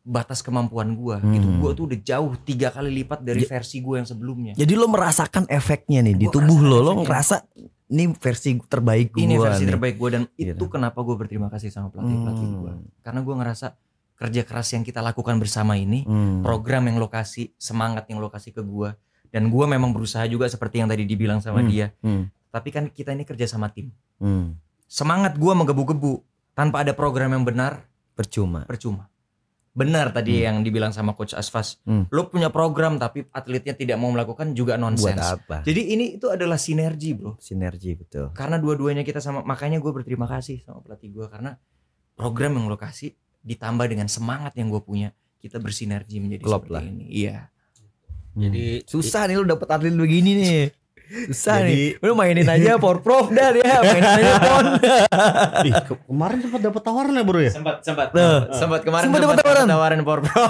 batas kemampuan gua gitu. Gua tuh udah jauh 3 kali lipat dari versi gua yang sebelumnya. Jadi lo merasakan efeknya nih gua di tubuh lo ngerasa ini versi terbaik gua. Ini versi terbaik gua dan gitu. Itu kenapa gua berterima kasih sama pelatih-pelatih gua. Karena gua ngerasa kerja keras yang kita lakukan bersama ini, program yang lokasi, semangat yang lokasi ke gua, dan gua memang berusaha juga seperti yang tadi dibilang sama dia. Tapi kan kita ini kerja sama tim. Semangat gua menggebu-gebu tanpa ada program yang benar percuma. Benar tadi yang dibilang sama Coach Asfas, lo punya program tapi atletnya tidak mau melakukan juga nonsense. Jadi ini itu adalah sinergi bro. Sinergi betul. Karena dua-duanya kita sama, makanya gue berterima kasih sama pelatih gue karena program yang lokasi ditambah dengan semangat yang gue punya, kita bersinergi menjadi klop seperti lah. Ini. Iya. Jadi susah nih lo dapet atlet begini nih. Susah nih, lu mainin aja for prof dah ya, mainin aja pon. Kemarin sempat dapat tawaran ya bro ya? Sempat kemarin dapat tawaran for prof.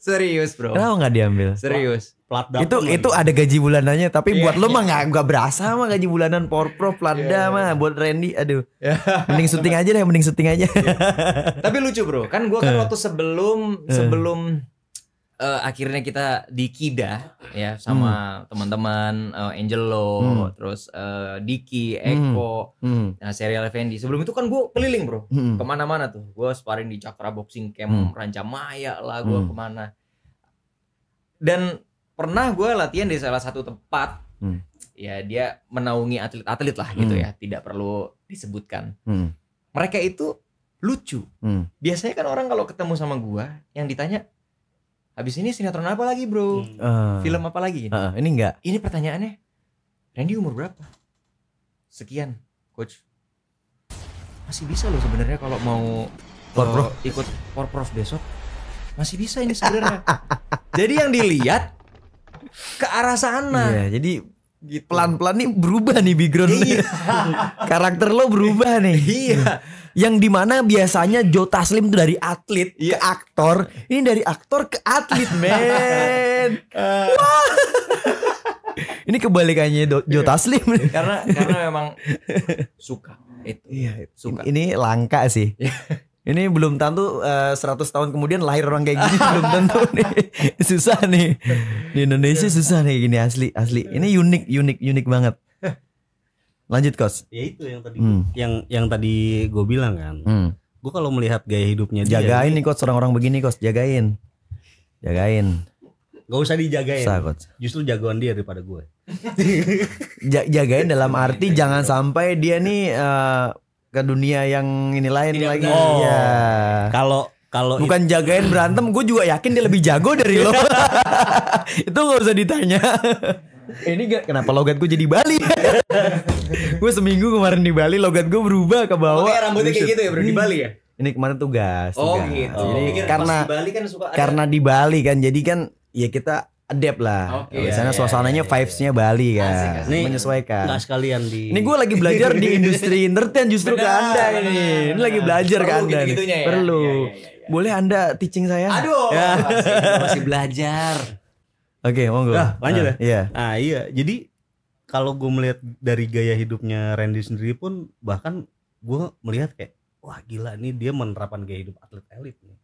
Serius bro. Kenapa nggak diambil? Serius. Itu ada gaji bulanannya, tapi buat lu mah nggak berasa mah gaji bulanan for prof Planda mah buat Randy, aduh. Mending syuting aja deh, mending syuting aja. Tapi lucu bro, kan gua kan waktu sebelum akhirnya kita di Kida ya sama teman-teman Angelo, terus Diki, Eko, nah, Serial Effendi. Sebelum itu kan gue keliling bro, kemana-mana tuh. Gue sparring di Cakra Boxing Camp, Rancamaya lah gue kemana. Dan pernah gue latihan di salah satu tempat, ya dia menaungi atlet-atlet lah gitu ya, tidak perlu disebutkan. Mereka itu lucu. Biasanya kan orang kalau ketemu sama gua yang ditanya, habis ini sinetron apa lagi bro? Film apa lagi? Ini enggak. Ini pertanyaannya, Randy umur berapa? Sekian, coach. Masih bisa loh sebenarnya kalau mau ikut porprov besok. Masih bisa ini sebenarnya. Jadi yang dilihat ke arah sana. Iya, jadi gitu. Pelan-pelan nih berubah nih background. Iya. Karakter lo berubah nih. Iya. Yang dimana biasanya Joe Taslim tuh dari atlet ke aktor, ini dari aktor ke atlet, men. Ini kebalikannya Joe Taslim. karena memang suka itu. Iya, suka. Ini langka sih. Ini belum tentu 100 tahun kemudian lahir orang kayak gini. Belum tentu nih. Susah nih. Di Indonesia susah nih gini, asli. Ini unik banget. Lanjut coach. Ya itu yang tadi yang tadi gue bilang kan. Gue kalau melihat gaya hidupnya dia, jagain nih coach, orang-orang begini coach, jagain. Gak usah dijagain. Usah, coach. Justru jagoan dia daripada gue. Jagain dalam arti jangan sampai dia nih ke dunia yang ini lain lagi. Kalau bukan jagain berantem, gue juga yakin dia lebih jago dari lo. Itu gak usah ditanya. Ini kenapa logat gue jadi Bali? Gue seminggu kemarin di Bali, logat gue berubah ke bawah. Oke, rambutnya kayak gitu ya bro, di Bali ya? Ini kemarin tugas. Oh gitu. Jadi, karena di Bali kan suka ada. Karena di Bali kan, jadi kan ya kita adapt lah. Di sana suasananya vibes-nya Bali kan. Asik. Nih, menyesuaikan. Enggak sekalian di. Ini gue lagi belajar di industri entertain justru ke Anda ini. Ini lagi belajar ke Anda. Perlu. Boleh Anda teaching saya? Aduh. Ya. Masih belajar. Oke, monggo. Lanjut ya. Iya. Jadi kalau gue melihat dari gaya hidupnya Randy sendiri pun, bahkan gue melihat kayak, wah gila nih dia menerapkan gaya hidup atlet elit nih.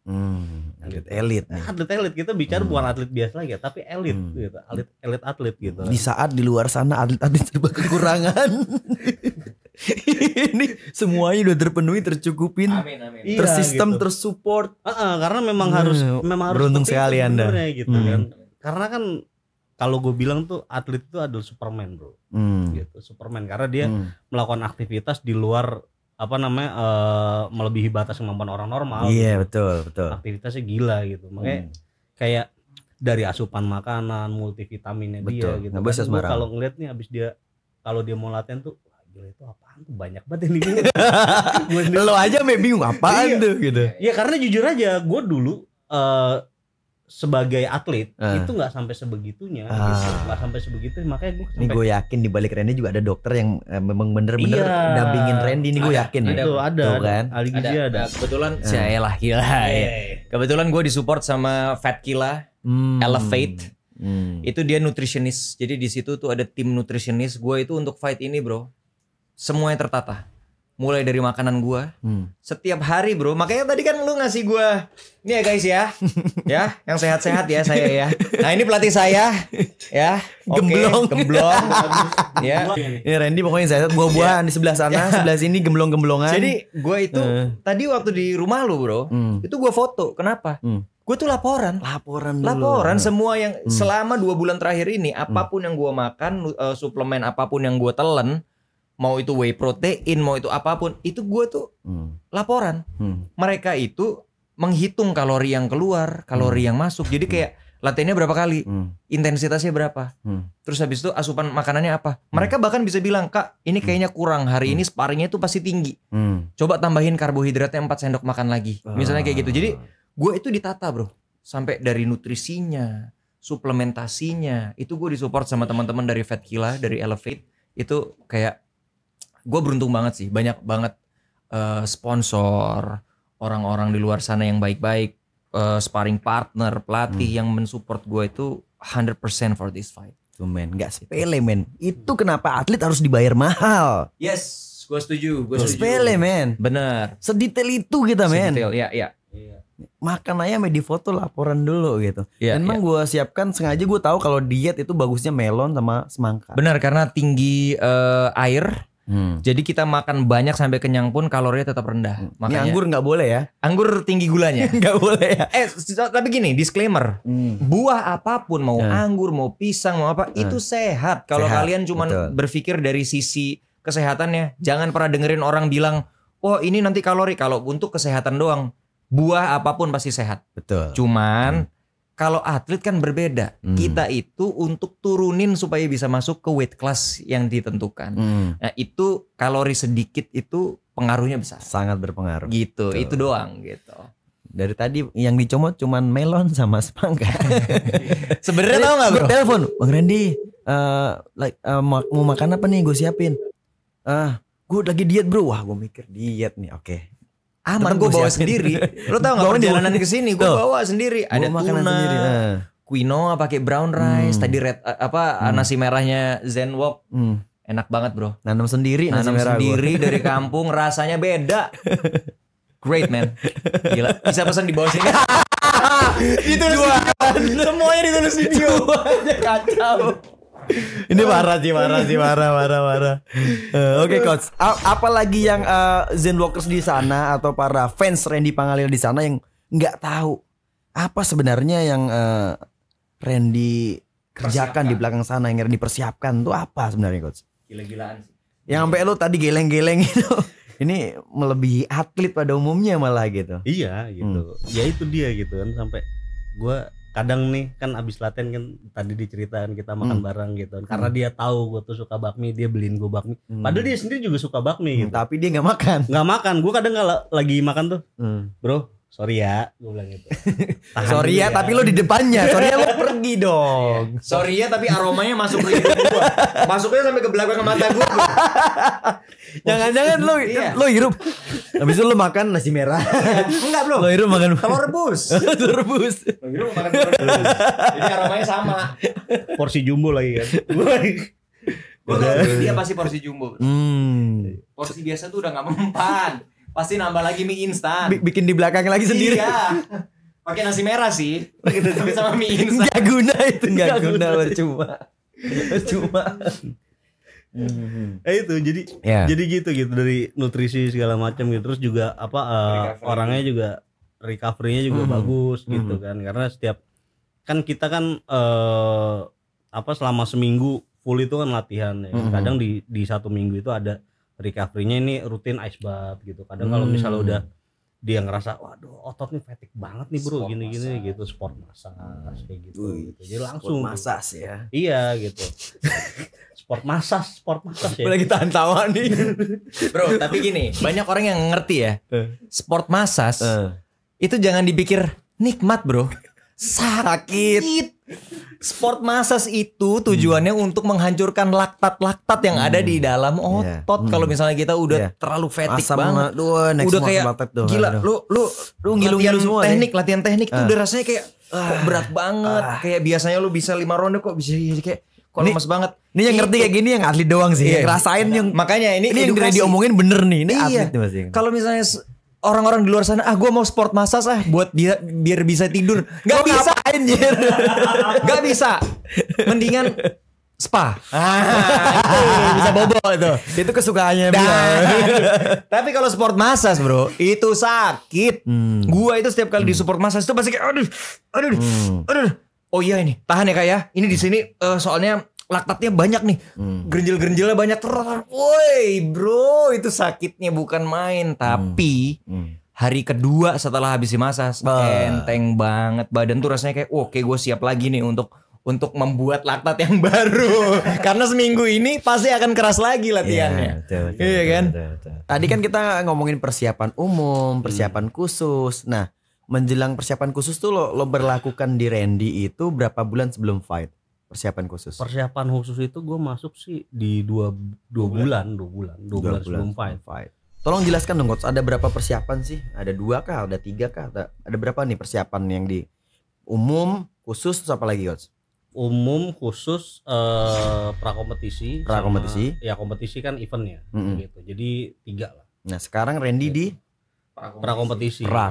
Atlet elit kita bicara bukan atlet biasa lagi ya, tapi elit gitu. Atlet gitu. Di saat di luar sana atlet-atlet serba kekurangan. Ini semuanya udah terpenuhi, tercukupin, amin. Tersistem, gitu. Tersupport. Karena memang harus beruntung sekali Anda. Gitu, kan. Karena kan kalau gue bilang tuh atlet itu adalah Superman bro, gitu. Superman karena dia melakukan aktivitas di luar melebihi batas kemampuan orang normal. Iya, betul. Aktivitasnya gila gitu. Makanya kayak dari asupan makanan, multivitaminnya dia gitu. Kan kalau ngeliat nih abis dia, kalau dia mau latihan tuh, wah gila itu apaan tuh, banyak banget yang bingung. Lo aja bingung apaan tuh gitu. Iya karena jujur aja gue dulu sebagai atlet itu nggak sampai sebegitunya, nggak sampai sebegitu, makanya gue sampai. Ini gue yakin di balik Randy juga ada dokter yang memang bener-bener dampingin Randy. Ini gue yakin itu ada kan? Ada. Kebetulan saya lah gila. Kebetulan gue disupport sama Fat Killer, Elevate. Itu dia nutritionist. Jadi di situ tuh ada tim nutritionist. Gue itu untuk fight ini bro, semuanya tertata. Mulai dari makanan gua setiap hari bro. Makanya tadi kan lu ngasih gua, ini ya guys ya, ya yang sehat-sehat ya saya ya. Nah ini pelatih saya ya, gemblong. Ya. Ini Randy pokoknya sehat, buah-buahan di sebelah sana, sebelah sini gemblong-gemblongan. Jadi gua itu tadi waktu di rumah lu bro, itu gua foto. Kenapa? Gue tuh laporan semua yang selama 2 bulan terakhir ini, apapun yang gua makan, suplemen apapun yang gua telan. Mau itu whey protein, mau itu apapun, itu gue tuh laporan. Mereka itu menghitung kalori yang keluar, kalori yang masuk. Jadi kayak latihannya berapa kali, intensitasnya berapa, terus habis itu asupan makanannya apa. Mereka bahkan bisa bilang, kak ini kayaknya kurang, hari ini sparringnya itu pasti tinggi, coba tambahin karbohidratnya 4 sendok makan lagi, misalnya kayak gitu. Jadi gue itu ditata bro, sampai dari nutrisinya, suplementasinya. Itu gue disupport sama teman-teman dari Fat Kila, dari Elevate. Itu kayak gue beruntung banget sih, banyak banget sponsor, orang-orang di luar sana yang baik-baik, sparring partner, pelatih yang mensupport gue itu 100% for this fight. Tuh men, gak sepele men. Itu kenapa atlet harus dibayar mahal. Yes, gue setuju. Gak sepele men. Bener. Sedetail itu kita men. Sedetail, ya. Makan aja di foto laporan dulu gitu. Emang gue siapkan sengaja, gue tahu kalau diet itu bagusnya melon sama semangka. Bener, karena tinggi air. Jadi kita makan banyak sampai kenyang pun kalorinya tetap rendah. Makanya ini anggur nggak boleh ya? Anggur tinggi gulanya. Nggak boleh ya? Tapi gini disclaimer, buah apapun mau anggur, mau pisang, mau apa itu sehat. Kalau kalian cuman berpikir dari sisi kesehatannya, jangan pernah dengerin orang bilang, oh ini nanti kalori. Kalau untuk kesehatan doang, buah apapun pasti sehat. Betul. Cuman kalau atlet kan berbeda. Kita itu untuk turunin supaya bisa masuk ke weight class yang ditentukan. Nah itu kalori sedikit itu pengaruhnya besar. Sangat berpengaruh. Gitu, betul. Itu doang gitu. Dari tadi yang dicomot cuman melon sama semangka. Sebenarnya tau gak bro? Telepon, Bang Randy, mau makan apa nih gue siapin. Gue lagi diet bro. Wah gue mikir diet nih, oke. Aman gue bawa sendiri. Lo tau gak perjalanan kesini gue bawa sendiri. Ada tuna, quinoa pakai brown rice. Tadi nasi merahnya Zenwalk. Enak banget bro. Nanam sendiri. Nanam sendiri dari kampung, rasanya beda. Great man, gila. Bisa pesan di bawah sini. Ditulis video, semuanya ditulis video. Kacau. Ini marah sih. Oke coach, apalagi yang Zenwalkers di sana atau para fans Randy Pangalila di sana yang nggak tahu apa sebenarnya yang Randy kerjakan di belakang sana, yang Randy persiapkan tuh apa sebenarnya coach? Gila-gilaan sih. Yang sampai lu tadi geleng-geleng itu. Ini melebihi atlet pada umumnya malah gitu. Iya gitu. Ya itu dia gitu kan. Sampai gue kadang nih kan abis latihan kan, tadi diceritain kita makan bareng gitu kan. Karena dia tahu gue tuh suka bakmi, dia beliin gue bakmi. Padahal dia sendiri juga suka bakmi gitu. Tapi dia nggak makan. Nggak makan. Gue kadang lagi makan tuh. Bro, sorry ya, gue bilang gitu. Sorry ya, tapi lo di depannya. Sorry ya, lo pergi dong. Sorry ya, tapi aromanya masuk ke hidung gue. Masuknya sampai ke belakang mata gue. Jangan-jangan lo hirup. Habis itu lo makan nasi merah. Enggak bro. Lo hirup makan telur rebus. Telur rebus. Lo hirup makan telur rebus. Jadi aromanya sama. Porsi jumbo lagi kan. Gue tahu dia pasti porsi jumbo. Porsi biasa tuh udah gak mempan. Pasti nambah lagi mie instan. Bikin di belakang lagi sendiri. Iya. Pakai nasi merah sih. Tapi sama mie instan. Gak guna itu. Gak guna. Percuma. Itu jadi gitu dari nutrisi segala macam gitu. Terus juga orangnya juga recovery-nya juga bagus gitu kan. Karena setiap kan kita kan selama seminggu full itu kan latihan ya. Kadang di satu minggu itu ada recovery-nya ini rutin ice bath gitu. Kadang kalau misalnya udah dia ngerasa waduh otot nih fatigue banget nih bro, gini-gini gitu, sport massage kayak gitu. Jadi langsung massage ya. Iya gitu. sport massage ya. Lagi tahan-tahan nih. Bro, tapi gini, banyak orang yang ngerti ya. Sport massage itu jangan dipikir nikmat, bro. Sakit. Sport massage itu tujuannya untuk menghancurkan laktat-laktat yang ada di dalam otot. Kalau misalnya kita udah terlalu fatigue banget, udah kayak gila, lu ngilu-ngilu semua latihan teknik tuh udah rasanya kayak kok berat banget. Kayak biasanya lu bisa 5 ronde kok bisa kayak kok lemes banget. Ini yang ngerti kayak gini yang atlet doang sih. Yang ngerasain yang makanya ini yang diomongin bener nih. Ini atlet pasti. Kalau misalnya orang-orang di luar sana, gue mau sport massage buat dia biar bisa tidur. Gak bisa anjir. Gak bisa. Mendingan spa. Bisa bobol itu. Itu kesukaannya dia. Tapi kalau sport massage bro, itu sakit. Gue itu setiap kali di sport massage itu pasti kayak aduh. Oh iya ini, tahan ya kak ya. Ini di sini soalnya laktatnya banyak nih, gerinjil-gerinjilnya banyak. Woi bro, itu sakitnya bukan main. Tapi hari kedua setelah habis dimasas, enteng banget badan tuh rasanya kayak, oke gue siap lagi nih untuk membuat laktat yang baru. Karena seminggu ini pasti akan keras lagi latihannya. Iya kan? Tadi kan kita ngomongin persiapan umum, persiapan khusus. Nah, menjelang persiapan khusus tuh lo berlakukan di Randy itu berapa bulan sebelum fight? Persiapan khusus itu gue masuk sih di dua bulan sebelum fight. Tolong jelaskan dong coach, ada berapa persiapan sih? Ada 2 kah? Ada 3 kah? Ada berapa nih persiapan yang di umum, khusus, terus apa lagi coach? Umum, khusus, prakompetisi. Ya kompetisi kan eventnya gitu. Jadi 3 lah. Nah sekarang Randy di prakompetisi. Nah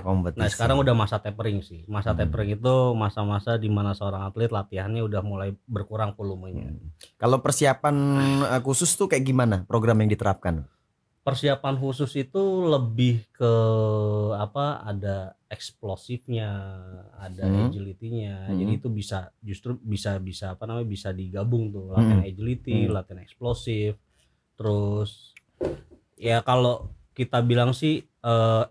sekarang udah masa tapering sih. Masa tapering itu masa-masa dimana seorang atlet latihannya udah mulai berkurang volumenya. Kalau persiapan khusus tuh kayak gimana program yang diterapkan? Persiapan khusus itu lebih ke ada eksplosifnya, ada agility-nya. Jadi itu bisa digabung tuh, latihan agility, latihan eksplosif. Terus ya kalau kita bilang sih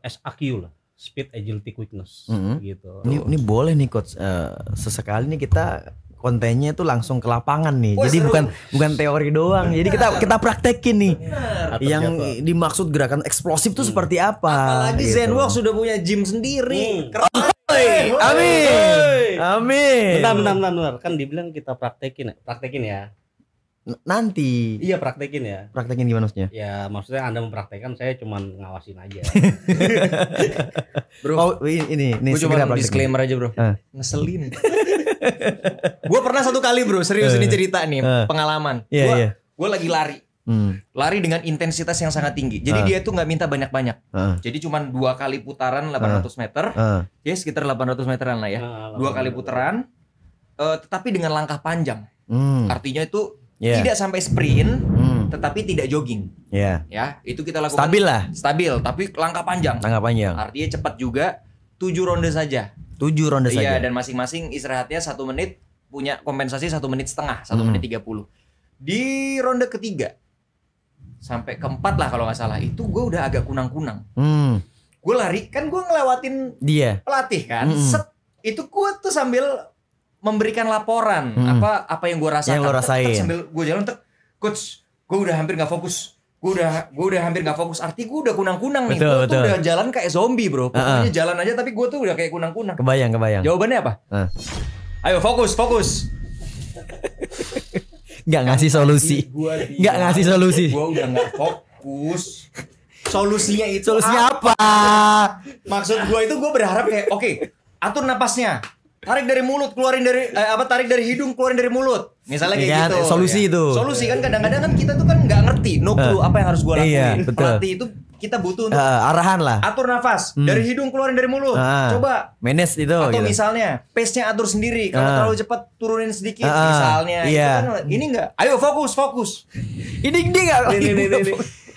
SAQ lah, speed, agility, quickness, gitu. Ini boleh nih coach, sesekali nih kita kontennya itu langsung ke lapangan nih. Wah, jadi seru. bukan teori doang. Bener. Jadi kita praktekin nih. Bener. Yang dimaksud gerakan eksplosif tuh seperti apa. Apalagi gitu. Zenwalk sudah punya gym sendiri. Keren. Amin. Bentar. Kan dibilang kita praktekin ya. Nanti. Iya, praktekin ya. Praktekin gimana maksudnya? Ya maksudnya Anda mempraktekkan, saya cuma ngawasin aja. Bro, ini segera praktekin. Disclaimer aja bro. Ngeselin. Gue pernah satu kali bro, serius ini cerita nih, pengalaman. Gue lagi lari. Lari dengan intensitas yang sangat tinggi. Jadi dia tuh gak minta banyak-banyak. Jadi cuman 2 kali putaran 800 meter. Ya sekitar 800 meteran lah ya. 2 kali putaran. Tetapi dengan langkah panjang. Artinya itu tidak sampai sprint, tetapi tidak jogging. Ya, itu kita lakukan. Stabil lah. Stabil, tapi langkah panjang. Langkah panjang. Artinya cepat juga. 7 ronde saja. 7 ronde saja. Iya, dan masing-masing istirahatnya 1 menit. Punya kompensasi 1 menit setengah. 1 menit 30. Di ronde ketiga sampai keempat lah kalau nggak salah, itu gue udah agak kunang-kunang. Gue lari kan, gue ngelewatin dia pelatih kan. Set, itu gue tuh sambil memberikan laporan apa yang gue rasakan. Yang rasain. Sambil gue jalan, coach, gue udah hampir nggak fokus. Gue udah hampir nggak fokus. Arti gue udah kunang-kunang nih. Gue tuh udah jalan kayak zombie bro. Pokoknya jalan aja, tapi gue tuh udah kayak kunang-kunang. Kebayang. Jawabannya apa? Ayo fokus. Gak ngasih solusi. Gak ngasih solusi. Gue udah gak fokus. Solusinya itu Solusinya apa? Maksud gue itu, gue berharap kayak Oke, atur napasnya. Tarik dari mulut, keluarin dari tarik dari hidung, keluarin dari mulut. Misalnya kayak gitu. Solusi ya. Itu solusi kan kadang-kadang kan kita tuh kan gak ngerti. No clue apa yang harus gue lakuin. Pelatih itu kita butuh untuk arahan lah. Atur nafas dari hidung, keluarin dari mulut. Coba manage itu. Atau gitu. Misalnya pace-nya atur sendiri. Kalau terlalu cepat turunin sedikit. Misalnya kan, ini enggak. Ayo fokus. Ini dia enggak.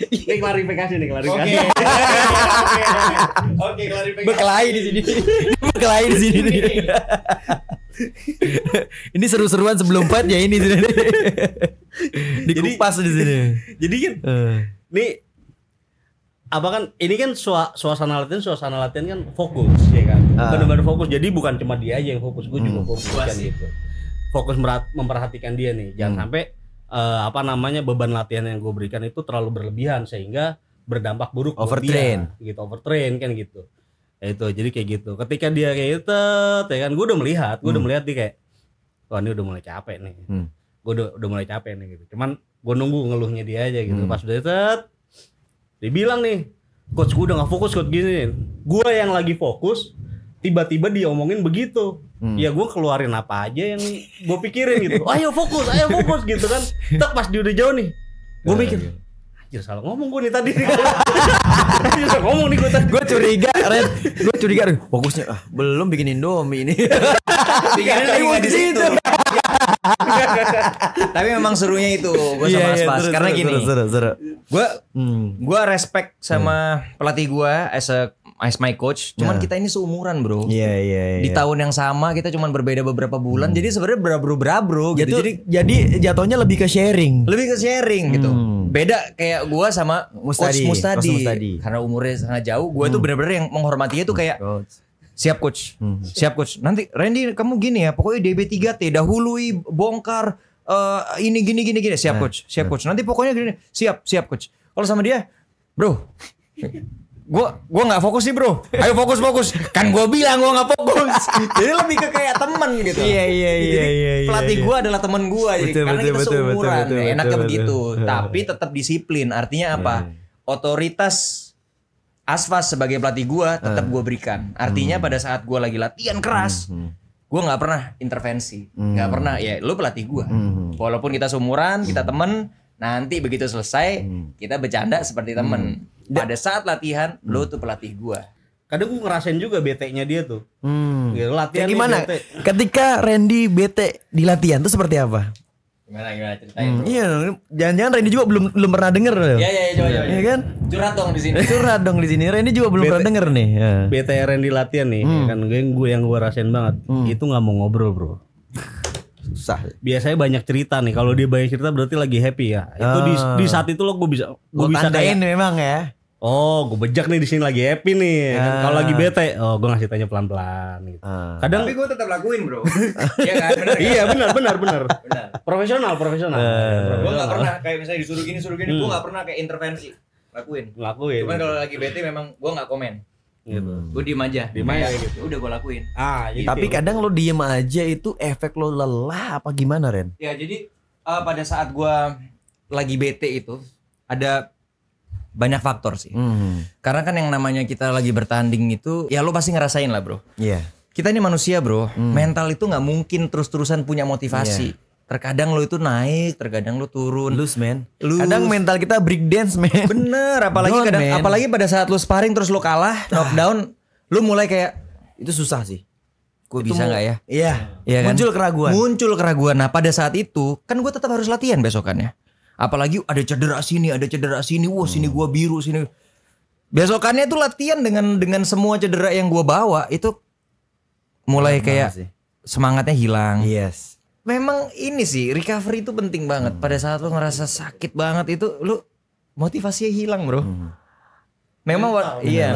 Ini klarifikasi nih, klarifikasi. Oke, klarifikasi. Berkelahi di sini. Berkelahi di sini. Ini seru-seruan sebelum fight ya ini. Dikupas di sini. Jadi kan nih apa kan ini kan suasana latihan kan fokus ya kan, benar-benar fokus. Jadi bukan cuma dia aja yang fokus, gue juga fokus kan gitu. Fokus memperhatikan dia nih, jangan sampai beban latihan yang gue berikan itu terlalu berlebihan sehingga berdampak buruk overtrain dia, gitu. Overtrain kan gitu ya, itu jadi kayak gitu. Ketika dia kayak itu ya kan, gue udah melihat dia kayak wah ini udah mulai capek nih, gue udah mulai capek nih gitu. Cuman gue nunggu ngeluhnya dia aja gitu. Pas udah dia bilang nih, coach gue udah gak fokus coach gini. Gue yang lagi fokus, tiba-tiba dia omongin begitu. Ya gue keluarin apa aja yang gue pikirin gitu. Ayo fokus gitu kan. Tapi pas dia udah jauh nih, gue mikir, anjir salah ngomong gue nih tadi. Gue curiga, Ren. Fokusnya belum bikin Indomie ini. Pikirin lagi di situ. Tapi memang serunya itu gue sama Asfas karena gini. Gue respect sama pelatih gue as my coach. Cuman kita ini seumuran bro. Di tahun yang sama kita cuman berbeda beberapa bulan. Jadi sebenarnya berabro gitu. Jadi jatuhnya lebih ke sharing. Gitu. Beda kayak gue sama Mustadi. Karena umurnya sangat jauh. Gue tuh benar-benar yang menghormatinya tuh kayak coach. Siap coach. Nanti Randy kamu gini ya, pokoknya DB3T dahului, bongkar ini gini. Siap coach. Nanti pokoknya gini. Siap coach. Kalau sama dia, bro, gue nggak fokus nih bro. Ayo fokus. Kan gue bilang gue nggak fokus. Jadi lebih ke kayak teman gitu. Iya. Pelatih gue adalah teman gue. Karena kita seumuran, enaknya begitu. Tapi tetap disiplin. Artinya apa? Otoritas Asfas sebagai pelatih gue tetap gue berikan. Artinya pada saat gue lagi latihan keras, gue nggak pernah intervensi, nggak pernah ya lo pelatih gue. Walaupun kita seumuran, kita temen. Nanti begitu selesai kita bercanda seperti temen. Pada saat latihan lo tuh pelatih gue. Kadang gue ngerasain juga bete-nya dia tuh. Ya, latihan gimana? Bete. Ketika Randy bete di latihan tuh seperti apa? Gimana ceritain bro? Iya, jangan-jangan Randy juga belum pernah denger. Iya, coba. Iya kan? Curhat dong di sini. Randy juga belum pernah denger nih. BTR Randy latihan nih, kan gue rasain banget. Itu nggak mau ngobrol bro. Susah. Biasanya banyak cerita nih. Kalau dia banyak cerita berarti lagi happy ya. Itu di saat itu lo gue bisa tandain kayak, memang ya. Oh, gue bejak nih di sini lagi happy nih. Ah. Kalau lagi bete, oh gue ngasih tanya pelan-pelan gitu. Ah. Kadang tapi gue tetap lakuin, Bro. Iya kan? Bener, iya, benar. Profesional. Gue enggak pernah kayak misalnya disuruh gini, gue enggak pernah kayak intervensi. Lakuin. Cuman kalau lagi bete memang gue enggak komen. Gitu. Gue diem aja gitu. Udah gue lakuin. Ah, gitu. Tapi kadang lo diem aja itu efek lo lelah apa gimana, Ren? Ya, jadi pada saat gue lagi bete itu ada banyak faktor sih. Karena kan yang namanya kita lagi bertanding itu, ya lo pasti ngerasain lah, Bro. Iya. Yeah. Kita ini manusia, Bro. Mental itu gak mungkin terus-terusan punya motivasi. Yeah. Terkadang lo itu naik, terkadang lo turun. Loose, man. Kadang mental kita break dance, man. Bener. Apalagi pada saat lo sparring terus lo kalah, knockdown, lo mulai kayak, itu susah sih. Gue bisa gak ya? Iya. Yeah. Kan? Muncul keraguan. Nah pada saat itu, kan gue tetap harus latihan besokannya. Apalagi ada cedera sini, wah sini gua biru sini. Besokannya itu latihan dengan semua cedera yang gua bawa itu mulai kayak semangatnya hilang. Yes. Memang ini sih recovery itu penting banget. Pada saat lu ngerasa sakit banget itu lu motivasinya hilang, Bro. Memang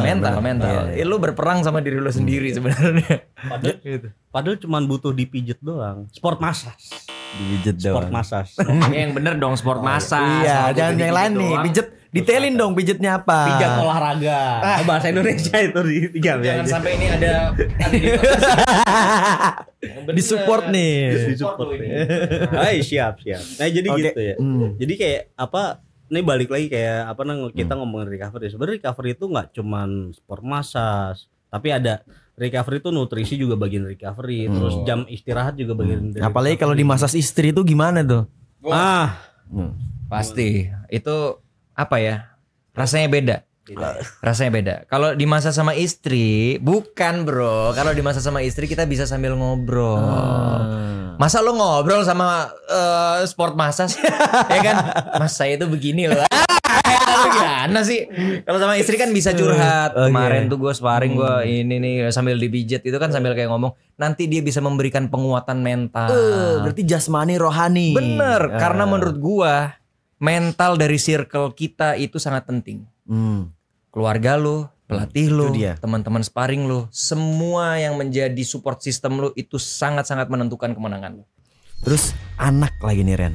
mental. Lu berperang sama diri lu sendiri sebenarnya. Padahal cuman butuh dipijet doang. Sport massage. Pijet sport massage. Yang bener dong sport massage. Iya, jangan yang lain nih. Pijet detailin dong pijetnya apa? Pijat olahraga. Bahasa Indonesia itu dipijat. Jangan sampai ini ada disupport nih. Disupport nih. Hai, siap. Nah, jadi gitu ya. Jadi kayak apa? Ini balik lagi kayak apa nang kita ngomongin recovery. Sebenarnya recovery itu enggak cuman sport massage, tapi ada recovery itu nutrisi juga bagian recovery, terus jam istirahat juga bagian. Apalagi kalau dimasas istri itu gimana tuh? Pasti itu apa ya? Rasanya beda. Kalau dimasas sama istri, bukan, Bro. Kalau dimasas sama istri kita bisa sambil ngobrol. Masa lo ngobrol sama sport massage? Ya kan? Mas saya itu begini loh. Gimana sih? Kalau sama istri kan bisa curhat. Kemarin tuh gue sparring gue ini nih sambil dipijet itu kan sambil kayak ngomong. Nanti dia bisa memberikan penguatan mental. Berarti jasmani rohani. Bener. Karena menurut gue mental dari circle kita itu sangat penting. Keluarga lo, pelatih lo, teman-teman sparring lo, semua yang menjadi support system lo itu sangat-sangat menentukan kemenangan lo. Terus anak lagi nih, Ren.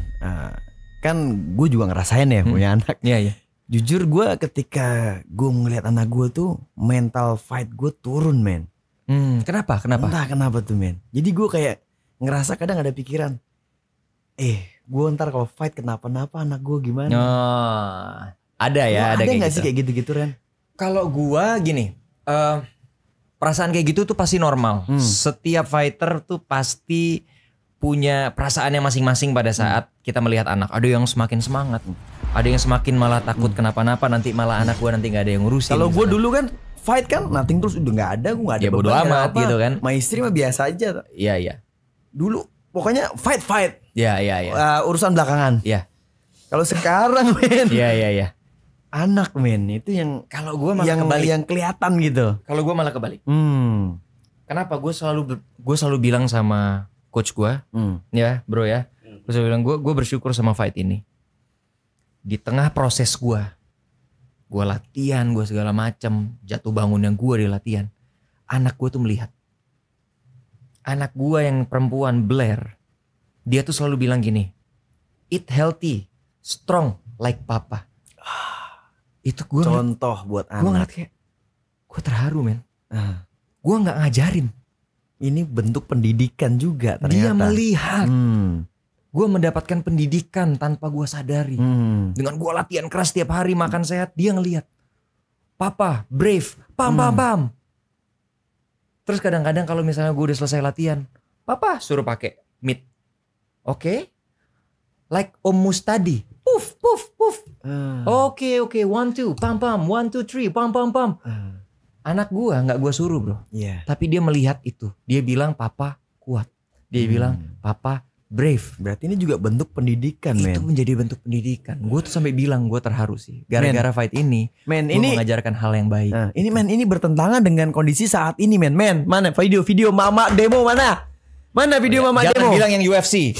Kan gue juga ngerasain ya punya anak. Iya. Jujur gue ketika gue ngeliat anak gue tuh mental fight gue turun, men. Kenapa? Entah kenapa tuh, men. Jadi gue kayak ngerasa kadang ada pikiran. Gue ntar kalau fight kenapa-napa anak gue gimana? Ada kayak gak gitu sih kayak gitu-gitu, Ren? Kalau gue gini, perasaan kayak gitu tuh pasti normal. Setiap fighter tuh pasti punya perasaannya masing-masing pada saat kita melihat anak. Ada yang semakin semangat, ada yang semakin malah takut kenapa-napa, nanti malah anak gue nanti gak ada yang ngurusin. Kalau gue dulu kan fight kan nothing terus udah gak ada, gue gak ada bodo amat gitu kan. Ma istri mah biasa aja. Iya. Dulu pokoknya fight. Iya. Urusan belakangan. Iya. Kalau sekarang, men. Iya. Anak, men, itu yang kalau gue malah kebalik, yang kelihatan gitu. Kalau gue malah kebalik. Kenapa gue selalu bilang sama coach gue, ya Bro ya, gue selalu bilang gue bersyukur sama fight ini. Di tengah proses gue latihan, gue segala macam, jatuh bangun yang gue di latihan, anak gue tuh melihat. Anak gue yang perempuan, Blair, dia tuh selalu bilang gini, eat healthy, strong like papa. Itu gue contoh buat anak. Gue ngeliat kayak, gue terharu, men. Gue nggak ngajarin. Ini bentuk pendidikan juga ternyata. Dia melihat. Gue mendapatkan pendidikan tanpa gue sadari. Dengan gue latihan keras tiap hari, makan sehat. Dia ngelihat. Papa, brave. Pam. Terus kadang-kadang kalau misalnya gue udah selesai latihan. Papa suruh pakai mitt. Oke. Like Om Mustadi. Puff, puff, puff. Oke. One, two. Pam. One, two, three. Pam. Anak gua nggak gua suruh, Bro. Yeah. Tapi dia melihat itu. Dia bilang papa kuat. Dia bilang papa brave. Berarti ini juga bentuk pendidikan, men. Itu menjadi bentuk pendidikan. Gua tuh sampai bilang gua terharu sih. Gara-gara fight ini, men, ini mengajarkan hal yang baik. Ini, men, ini bertentangan dengan kondisi saat ini, men. Men, mana video mama demo mana? Mana video mama demo? Jangan bilang yang UFC.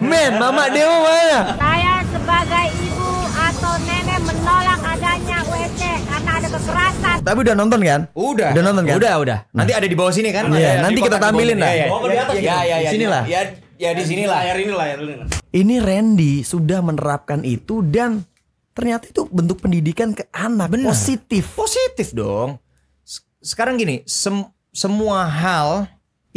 Men, mama demo mana? Saya sebagai ibu atau nenek menolak adanya UFC karena Tapi udah nonton kan? Udah nonton kan? Udah. Nah. Nanti ada di bawah sini kan? Iya, nanti kita tampilin lah. Iya. Sinilah. Ya di sinilah. Layar inilah. Ini Randy sudah menerapkan itu dan ternyata itu bentuk pendidikan ke anak. Bener. Positif dong. Sekarang gini, semua hal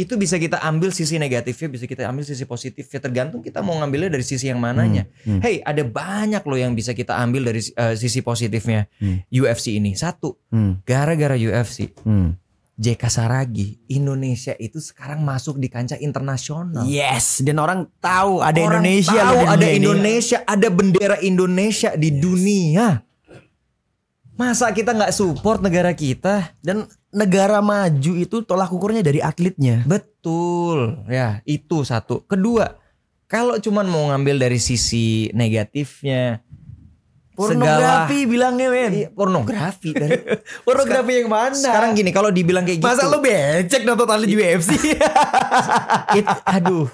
itu bisa kita ambil sisi negatifnya, bisa kita ambil sisi positifnya, tergantung kita mau ngambilnya dari sisi yang mananya. Hey, ada banyak loh yang bisa kita ambil dari sisi positifnya UFC ini. Satu, gara-gara UFC, JK Saragi Indonesia itu sekarang masuk di kancah internasional. Yes, dan orang tahu ada orang Indonesia, tahu ada Indonesia, ada bendera Indonesia di dunia. Masa kita nggak support negara kita? Dan negara maju itu tolak ukurnya dari atletnya. Betul. Ya, itu satu. Kedua, kalau cuman mau ngambil dari sisi negatifnya, pornografi bilangnya, men. Iya, pornografi. Pornografi yang mana? Sekarang gini, kalau dibilang kayak gitu. Masa lu becek nonton atlet UFC? Aduh.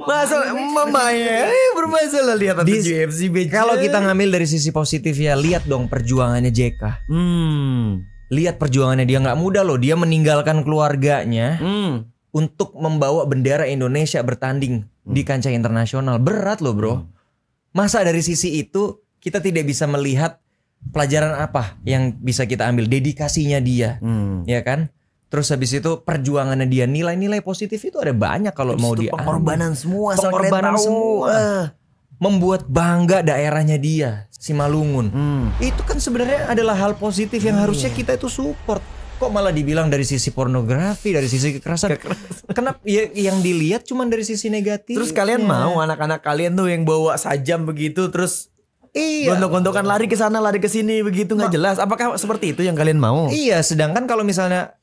Masa mamanya bermasalah lihat atlet UFC becek. Kalau kita ngambil dari sisi positif ya, lihat dong perjuangannya JK. Lihat perjuangannya, dia gak mudah loh. Dia meninggalkan keluarganya untuk membawa bendera Indonesia bertanding di kancah internasional. Berat loh bro. Masa dari sisi itu kita tidak bisa melihat pelajaran apa yang bisa kita ambil, dedikasinya dia, ya kan? Terus habis itu perjuangannya dia, nilai-nilai positif itu ada banyak kalau mau dia. Pengorbanan semua. Membuat bangga daerahnya dia, Simalungun. Itu kan sebenarnya adalah hal positif yang harusnya kita itu support. Kok malah dibilang dari sisi pornografi, dari sisi kekerasan. Kenapa ya, yang dilihat cuman dari sisi negatif? Terus kalian mau anak-anak kalian tuh yang bawa sajam begitu terus gontok-gontokan lari ke sana, lari ke sini begitu, nggak jelas. Apakah seperti itu yang kalian mau? Iya, sedangkan kalau misalnya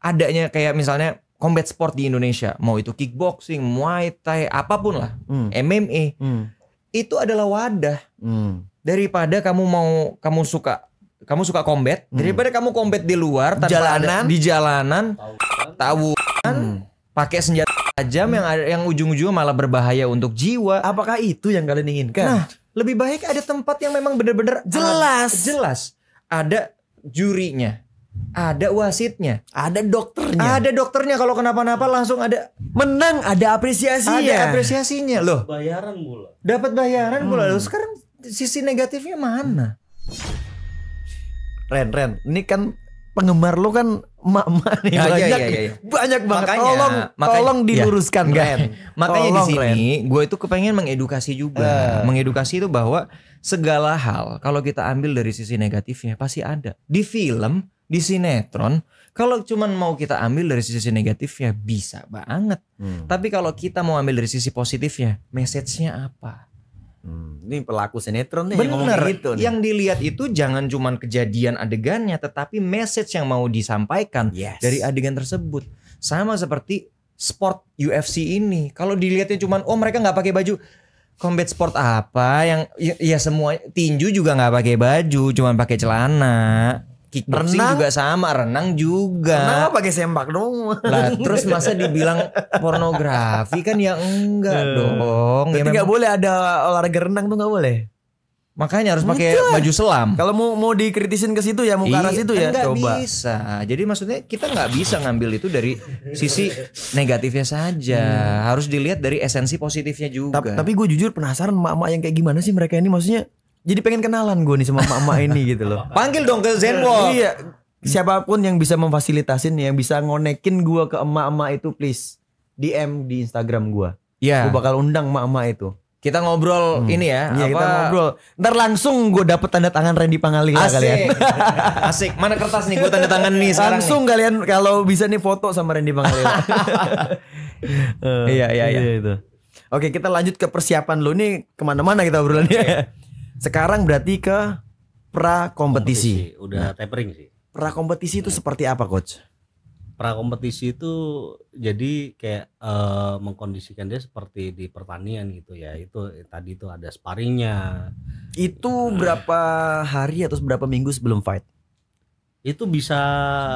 adanya kayak misalnya combat sport di Indonesia, mau itu kickboxing, Muay Thai, apapun lah, MMA, itu adalah wadah. Daripada kamu suka combat, daripada kamu combat di luar, di jalanan, tawuran, pakai senjata tajam yang ujung-ujungnya malah berbahaya untuk jiwa. Apakah itu yang kalian inginkan? Nah, lebih baik ada tempat yang memang benar-benar jelas. Ada jurinya, ada wasitnya, ada dokternya. Ada dokternya, kalau kenapa-napa langsung ada menang, ada apresiasinya. Ada apresiasinya loh. Bayaran pula. Dapat bayaran pula. Loh, sekarang sisi negatifnya mana? Ren, ini kan penggemar lo kan emak-emak nih, banyak banget. Makanya, tolong diluruskan, Ren. Makanya di sini gue itu kepengen mengedukasi juga. Mengedukasi itu bahwa segala hal kalau kita ambil dari sisi negatifnya pasti ada. Di film, di sinetron, kalau cuman mau kita ambil dari sisi negatifnya bisa banget. Tapi kalau kita mau ambil dari sisi positifnya, message-nya apa? Ini pelaku sinetron nih. Bener, yang dilihat itu jangan cuman kejadian adegannya, tetapi message yang mau disampaikan dari adegan tersebut. Sama seperti sport UFC ini. Kalau dilihatnya cuman, oh mereka nggak pakai baju. Combat sport apa yang ya semua tinju juga nggak pakai baju, cuman pakai celana. Kickboxing juga sama, renang juga. Renang pakai sempak dong. Lah, terus masa dibilang pornografi kan ya enggak dong. Jadi nggak boleh ada olahraga renang tuh, nggak boleh. Makanya harus pakai baju selam. Kalau mau dikritisin ke situ ya, mau ke arah situ ya. Nggak bisa. Jadi maksudnya kita nggak bisa ngambil itu dari sisi negatifnya saja. Harus dilihat dari esensi positifnya juga. Tapi gue jujur penasaran emak-emak yang kayak gimana sih mereka ini, maksudnya. Jadi pengen kenalan gue nih sama emak-emak ini gitu loh. Panggil dong ke Zenwalk. Iya. Siapapun yang bisa memfasilitasin, yang bisa ngonekin gue ke emak-emak itu, please DM di Instagram gue. Iya. Gue bakal undang emak-emak itu. Kita ngobrol ini ya. Iya, kita ngobrol. Ntar langsung gue dapet tanda tangan Randy Pangalila kalian. Asik. Mana kertas nih, gue tanda tangan nih sekarang. Langsung nih. Kalian kalau bisa nih foto sama Randy Pangalila. Iya. Itu. Oke, kita lanjut ke persiapan lo nih. Kemana-mana kita obrolannya. Sekarang berarti ke pra-kompetisi. Udah tapering sih. Pra-kompetisi itu seperti apa, Coach? Pra-kompetisi itu jadi kayak mengkondisikan dia seperti di pertanian gitu ya. Itu tadi itu ada sparringnya. Itu berapa hari atau berapa minggu sebelum fight? Itu bisa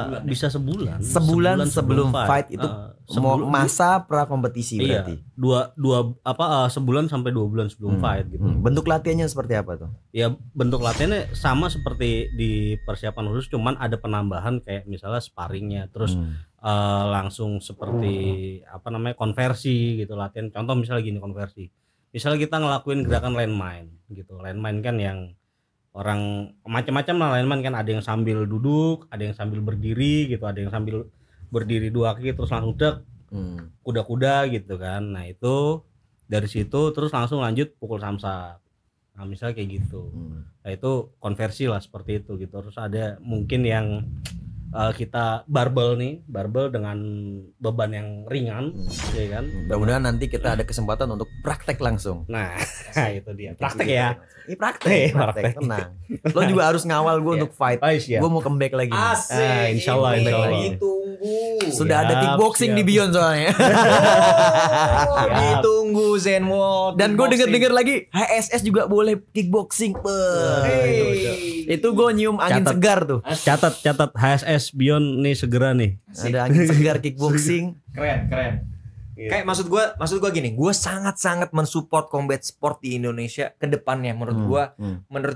sebulan, bisa sebulan. Sebulan sebelum fight itu masa pra kompetisi berarti. Sebulan sampai 2 bulan sebelum fight gitu. Bentuk latihannya seperti apa tuh? Ya bentuk latihannya sama seperti di persiapan khusus, cuman ada penambahan kayak misalnya sparringnya, terus langsung seperti apa namanya konversi gitu latihan. Contoh misalnya gini konversi. Misalnya kita ngelakuin gerakan landmine gitu. Landmine kan yang orang macam-macam lah landmine kan, ada yang sambil duduk, ada yang sambil berdiri gitu, ada yang sambil berdiri dua kaki terus langsung dek kuda-kuda gitu kan. Nah itu dari situ terus langsung lanjut pukul samsak, nah misalnya kayak gitu. Nah itu konversi lah seperti itu gitu. Terus ada mungkin yang kita barbel nih, barbel dengan beban yang ringan, ya kan. Mudah-mudahan nanti kita ada kesempatan untuk praktek langsung. Nah, itu dia. Praktek ya. Ini praktek. Tenang. Lo juga harus ngawal gue untuk fight. Gue mau comeback lagi. Asik. Insyaallah. Ditunggu. Sudah ada kickboxing di Beyond soalnya. Ditunggu Zenwalk. Dan gue denger-denger lagi HSS juga boleh kickboxing. Itu gue nyium angin segar tuh. Catat HSS Beyond nih segera nih. Asik. Ada angin segar kickboxing. Keren. Yeah. Kayak maksud gua gini, gua sangat-sangat mensupport combat sport di Indonesia ke depannya. Menurut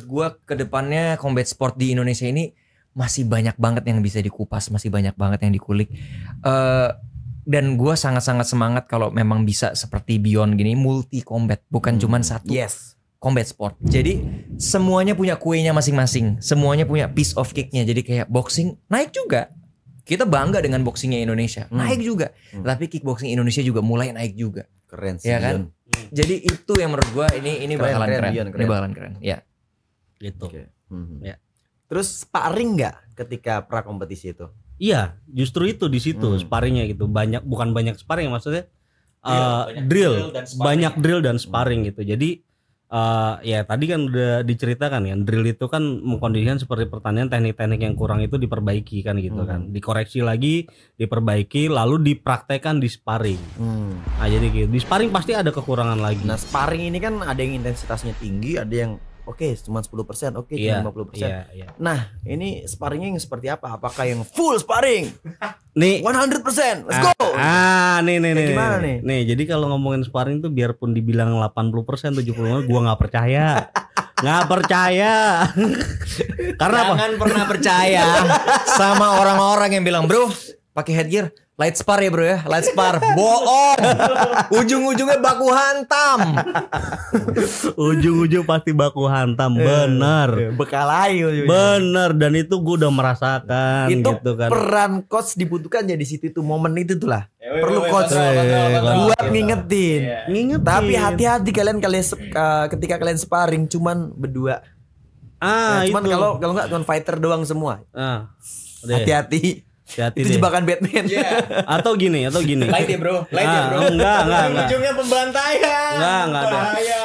gua ke depannya combat sport di Indonesia ini masih banyak banget yang bisa dikupas, masih banyak banget yang dikulik. Dan gua sangat-sangat semangat kalau memang bisa seperti Beyond gini, multi combat, bukan cuman satu. Yes. Combat sport. Jadi semuanya punya kuenya masing-masing. Semuanya punya piece of cake-nya. Jadi kayak boxing naik juga. Kita bangga dengan boxingnya Indonesia. Naik juga. Tapi kickboxing Indonesia juga mulai naik juga. Keren sih. Ya kan? Jadi itu yang menurut gua ini bakalan keren. Ini bakalan keren. Ya. Gitu. Okay. Ya. Terus sparring nggak ketika pra kompetisi itu? Iya, justru itu di situ sparringnya gitu. Bukan banyak sparring maksudnya. Drill dan sparring gitu. Jadi ya tadi kan udah diceritakan kan, drill itu kan mengkondisikan seperti pertandingan, teknik-teknik yang kurang itu diperbaiki kan gitu kan, dikoreksi lagi, diperbaiki, lalu dipraktekkan di sparring. Nah jadi gitu, di sparring pasti ada kekurangan lagi. Nah sparring ini kan ada yang intensitasnya tinggi, ada yang cuma 10%, cuma 50%. Iya. Nah ini sparringnya yang seperti apa? Apakah yang full sparring? Nih 100%, let's go! Nih, jadi kalau ngomongin sparring tuh biarpun dibilang 80%, 70%, gua gak percaya. Nggak percaya. Karena jangan pernah percaya sama orang-orang yang bilang, bro pakai headgear light spar ya bro ya, light spar. Bohong. Ujung-ujungnya baku hantam. Ujung-ujung pasti baku hantam, bener. Bekalayu. Bener, dan itu gue udah merasakan. Itu gitu kan. Peran coach dibutuhkan ya di situ tuh, momen itu tuh lah. Perlu coach buat ngingetin. Tapi hati-hati kalian ketika kalian sparring cuman berdua. Cuman kalau nggak cuman fighter doang semua. Hati-hati. Hati-hati, itu jebakan Batman. Atau gini. Light ya bro. Enggak. Ujungnya pembantaian. Enggak ada.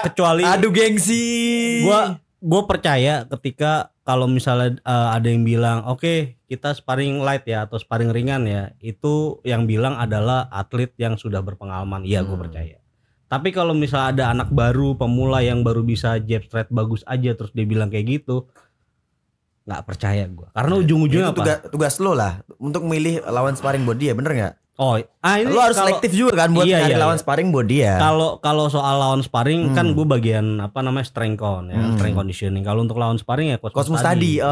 Kecuali aduh gengsi. Gue percaya ketika kalau misalnya ada yang bilang oke, kita sparring light ya atau sparring ringan ya, itu yang bilang adalah atlet yang sudah berpengalaman. Iya, gue percaya. Tapi kalau misalnya ada anak baru, pemula yang baru bisa jab straight bagus aja terus dia bilang kayak gitu, nggak percaya gue, karena ujung-ujungnya tugas lo lah untuk milih lawan sparring buat dia, bener nggak? Lo harus selektif juga kan buat cari lawan sparring buat dia. Kalau soal lawan sparring kan gue bagian apa namanya strength conditioning. Kalau untuk lawan sparring ya coach Mustadi.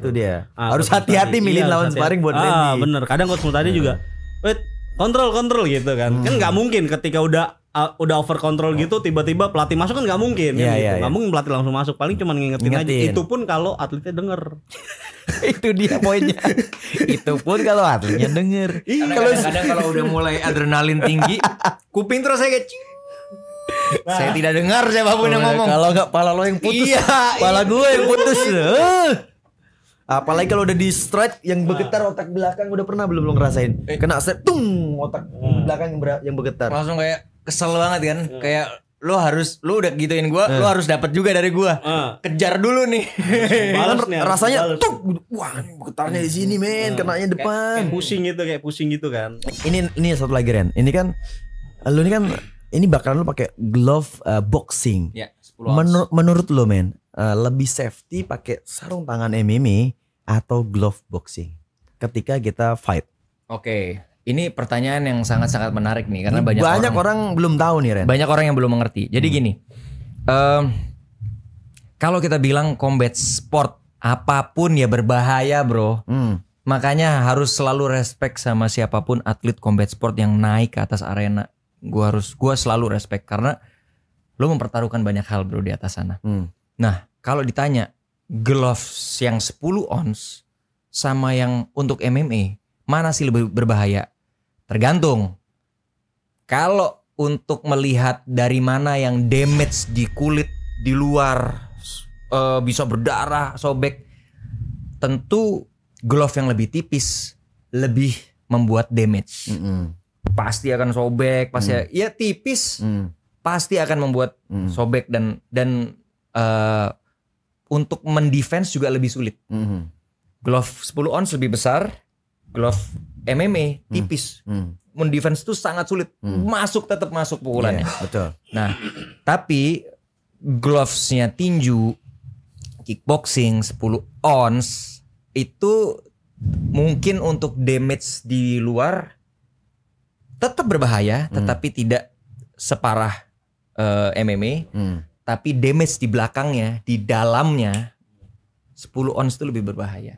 Itu dia. Harus hati-hati milih lawan sparring buat Randy. Bener. Kadang coach Mustadi juga, kontrol gitu kan. Kan nggak mungkin ketika udah over control gitu tiba-tiba pelatih masuk kan nggak mungkin kan gitu. Nggak mungkin pelatih langsung masuk, paling cuma ngingetin aja. Itu pun kalau atletnya denger. Itu dia poinnya. Itu pun kalau atletnya denger. Kadang-kadang kalau udah mulai adrenalin tinggi, kuping terus saya kecil. Saya tidak dengar siapapun yang ngomong. Kalau nggak pala lo yang putus. Pala gue yang putus. Apalagi kalau udah di strike yang bergetar otak belakang, udah pernah belum ngerasain? Kena strike, tung otak belakang yang bergetar. Langsung kayak kesel banget kan? Kayak lo udah gituin gua, lo harus dapat juga dari gua. Kejar dulu nih. Rasanya tung, wah bergetarnya di sini men, kenanya depan. Kayak pusing gitu kan. Ini satu lagi Ren. Ini kan lo ini bakalan lo pakai glove boxing. Ya, 10 ounce. Menurut lo men, lebih safety pakai sarung tangan MMA atau glove boxing ketika kita fight? Oke, ini pertanyaan yang sangat-sangat menarik nih, karena banyak orang belum tahu nih, Ren. Banyak orang yang belum mengerti. Jadi gini, kalau kita bilang combat sport apapun ya berbahaya, bro. Makanya harus selalu respect sama siapapun atlet combat sport yang naik ke atas arena. Gua selalu respect karena lo mempertaruhkan banyak hal, bro, di atas sana. Nah, kalau ditanya gloves yang 10 ounce sama yang untuk MMA, mana sih lebih berbahaya? Tergantung. Kalau untuk melihat dari mana yang damage di kulit, di luar, bisa berdarah, sobek, tentu glove yang lebih tipis lebih membuat damage. Pasti akan sobek, pasti ya tipis, pasti akan membuat sobek dan untuk mendefense juga lebih sulit. Glove 10 ounce lebih besar, glove MMA tipis, mendefense itu sangat sulit. Tetap masuk pukulannya. Yeah, betul. Nah, tapi gloves-nya tinju, kickboxing 10 ounce itu mungkin untuk damage di luar tetap berbahaya, tetapi tidak separah MMA. Tapi damage di belakangnya, di dalamnya, 10 ounce itu lebih berbahaya.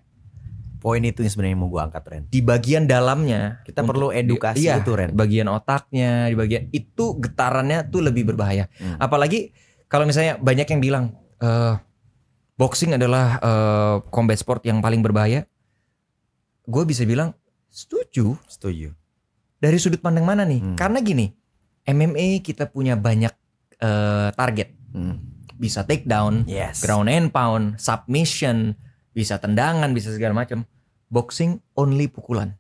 Poin itu yang sebenarnya mau gue angkat, Ren. Di bagian dalamnya kita perlu edukasi itu, Ren. Bagian otaknya, di bagian itu getarannya tuh lebih berbahaya. Apalagi kalau misalnya banyak yang bilang boxing adalah combat sport yang paling berbahaya. Gue bisa bilang setuju. Setuju. Dari sudut pandang mana nih? Karena gini, MMA kita punya banyak target. Bisa take down, ground and pound, submission, bisa tendangan, bisa segala macam. Boxing only pukulan.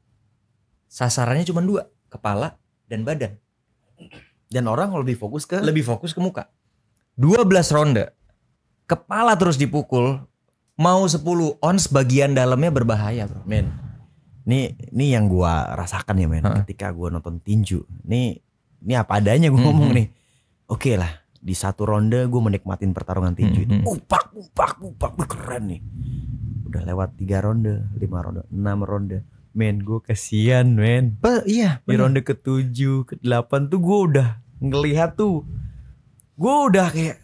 Sasarannya cuma dua, kepala dan badan. Dan orang lebih fokus ke muka. 12 ronde. Kepala terus dipukul, mau 10 ons bagian dalamnya berbahaya, bro. Men, ini yang gua rasakan ya, men. Ketika gua nonton tinju, ini apa adanya gua ngomong nih. Oke lah, di satu ronde gua menikmatin pertarungan tinju itu. Upak, keren nih. Udah lewat 3 ronde, 5 ronde, 6 ronde. Men, gua kasihan, men. Iya, di ronde ke-7, ke-8 tuh gua udah ngelihat tuh. Gua udah kayak,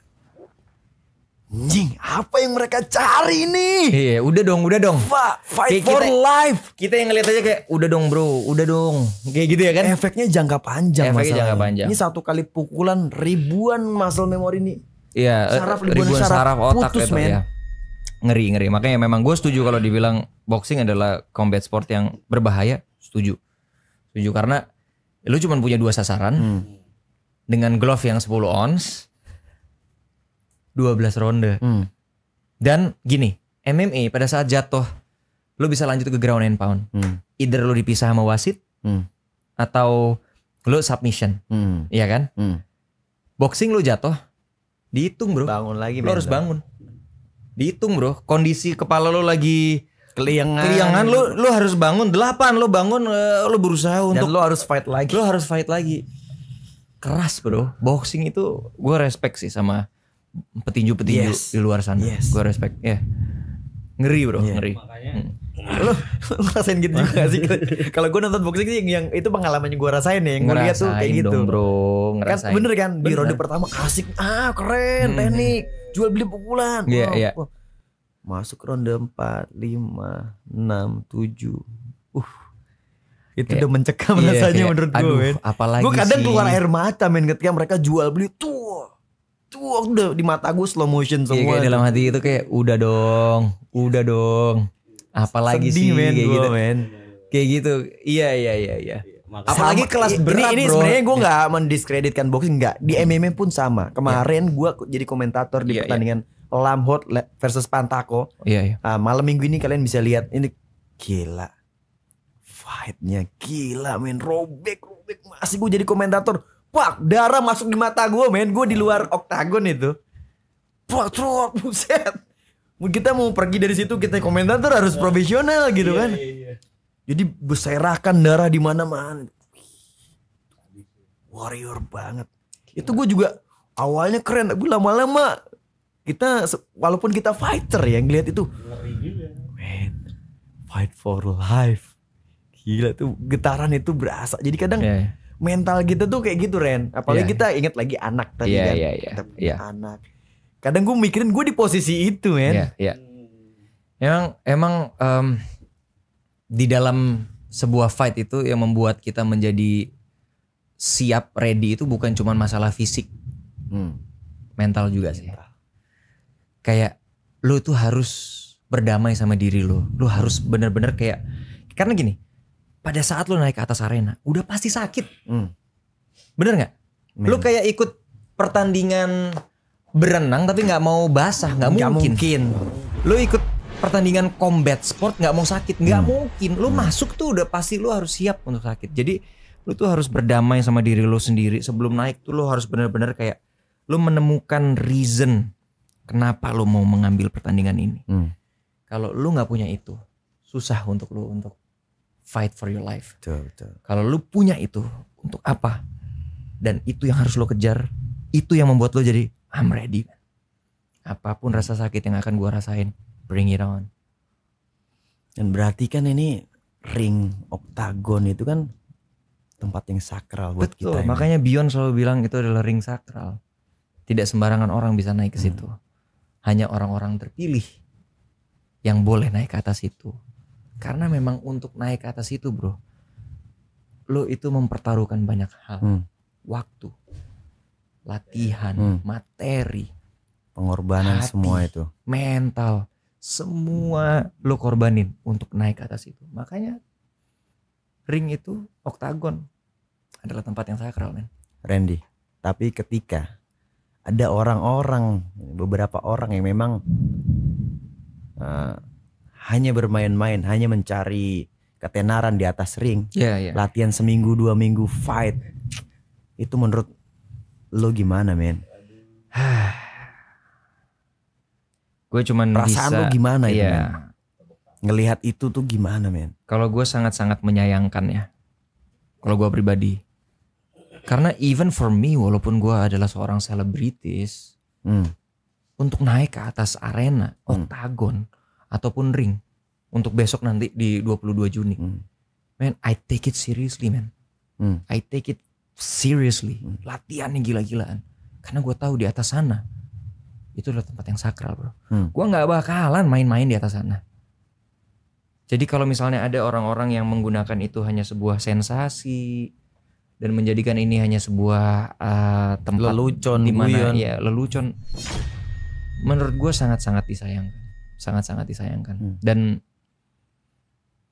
anjing, apa yang mereka cari nih? Iya, udah dong. Fight for life. Kita yang ngeliat aja kayak, udah dong, bro, udah dong. Kayak gitu ya kan? Efeknya jangka panjang. Ini satu kali pukulan ribuan muscle memory nih. Iya, ribuan saraf otak putus, man. Ya. Ngeri. Makanya memang gue setuju kalau dibilang boxing adalah combat sport yang berbahaya. Setuju karena lu cuma punya 2 sasaran dengan glove yang 10 ounce. 12 ronde. Dan gini, MMA pada saat jatuh, lo bisa lanjut ke ground and pound. Either lo dipisah sama wasit, atau lo submission. Iya kan? Boxing lo jatuh, dihitung, bro. Bangun lagi, lo harus bangun. Dihitung, bro. Kondisi kepala lo lagi keliangan, lo harus bangun. 8, lo bangun, lo berusaha untuk. Dan lo harus fight lagi. Keras, bro. Boxing itu gue respect sih sama petinju-petinju di luar sana. Gue respect. Ngeri, bro. Yeah. Ngeri. Makanya, lo ngerasain gitu juga sih? Kalau gue nonton boxing sih yang itu pengalaman yang gue rasain ya. Yang gue lihat tuh kayak gitu. Dong, bro. Ngerasain. Kan, bener kan? Di ronde pertama asik. Keren. Teknik. Jual beli pukulan. Wow. Masuk ronde 4, 5, 6, 7. Itu udah mencekam rasanya menurut gue. Apalagi gue kadang keluar air mata, men. Ketika mereka jual beli tuh. Udah di mata gue slow motion semua. Dalam hati itu kayak udah dong. Apalagi sedih, sih, men, kayak gitu, men. Kayak gitu. Iya. Apalagi kelas berat, ini sebenarnya gue nggak mendiskreditkan boxing, nggak. Di MMA pun sama. Kemarin gue jadi komentator di pertandingan Lamhot versus Pantako. Malam minggu ini kalian bisa lihat ini gila. Fightnya gila, men. Robek. Masih gue jadi komentator. Wah, darah masuk di mata gue, men. Gue di luar oktagon itu. Wah, truk, buset. Kita mau pergi dari situ, kita komentator harus profesional gitu kan. Iya. Jadi berserakan darah di mana-mana. Warrior banget. Itu gue juga awalnya keren, tapi lama-lama kita walaupun kita fighter ya, ngeliat itu. Men, fight for life. Gila tuh, getaran itu berasa. Jadi kadang mental kita tuh kayak gitu, Ren. Apalagi kita inget lagi anak tadi kan. Anak. Kadang gue mikirin gue di posisi itu, men. Emang di dalam sebuah fight itu yang membuat kita menjadi siap, ready itu bukan cuma masalah fisik. Mental juga sih. Kayak lu tuh harus berdamai sama diri lu. Lu harus bener-bener kayak, karena gini, pada saat lu naik ke atas arena, udah pasti sakit. Bener gak? Man. Lu kayak ikut pertandingan berenang tapi gak mau basah, gak mungkin. Lu ikut pertandingan combat sport gak mau sakit, gak mungkin. Lu masuk tuh udah pasti lu harus siap untuk sakit. Jadi lu tuh harus berdamai sama diri lu sendiri. Sebelum naik tuh lu harus bener-bener kayak, lu menemukan reason kenapa lu mau mengambil pertandingan ini. Kalau lu gak punya itu, susah untuk lu untuk fight for your life. Betul. Kalau lu punya itu, untuk apa? Dan itu yang harus lu kejar. Itu yang membuat lu jadi I'm ready. Apapun rasa sakit yang akan gua rasain, bring it on. Dan berarti kan ini ring oktagon itu kan tempat yang sakral buat kita. Betul. Makanya Beyond selalu bilang itu adalah ring sakral. Tidak sembarangan orang bisa naik ke situ. Hanya orang-orang terpilih yang boleh naik ke atas itu. Karena memang untuk naik ke atas itu, bro, lo itu mempertaruhkan banyak hal. Waktu, latihan, materi, pengorbanan, hati, semua itu, mental, semua lo korbanin untuk naik ke atas itu. Makanya ring itu, oktagon, adalah tempat yang sakral, men. Randy, tapi ketika ada orang-orang, beberapa orang yang memang hanya bermain-main, hanya mencari ketenaran di atas ring, latihan seminggu, 2 minggu, fight. Itu menurut lo gimana, men? Gue cuman perasaan bisa, lo gimana itu, men? Ngelihat itu tuh gimana, men? Kalau gue sangat-sangat menyayangkan ya, kalau gue pribadi. Karena even for me, walaupun gue adalah seorang selebritis, untuk naik ke atas arena, oktagon, ataupun ring untuk besok nanti di 22 Juni, man, I take it seriously, man. I take it seriously. Latihannya gila-gilaan karena gue tahu di atas sana itu adalah tempat yang sakral, bro. Gue nggak bakalan main-main di atas sana. Jadi kalau misalnya ada orang-orang yang menggunakan itu hanya sebuah sensasi dan menjadikan ini hanya sebuah tempat lelucon di mana ya lelucon, menurut gue sangat-sangat disayangkan. Sangat-sangat disayangkan. Dan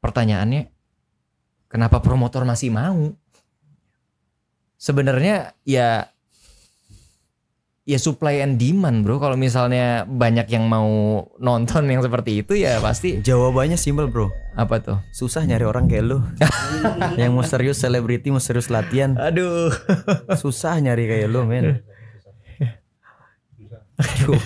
pertanyaannya, kenapa promotor masih mau? Sebenarnya ya supply and demand, bro. Kalau misalnya banyak yang mau nonton yang seperti itu, ya pasti. Jawabannya simpel, bro. Apa tuh? Susah nyari orang kayak lu. Yang mau serius selebriti, mau serius latihan. Aduh. Susah nyari kayak lu, men. Aduh.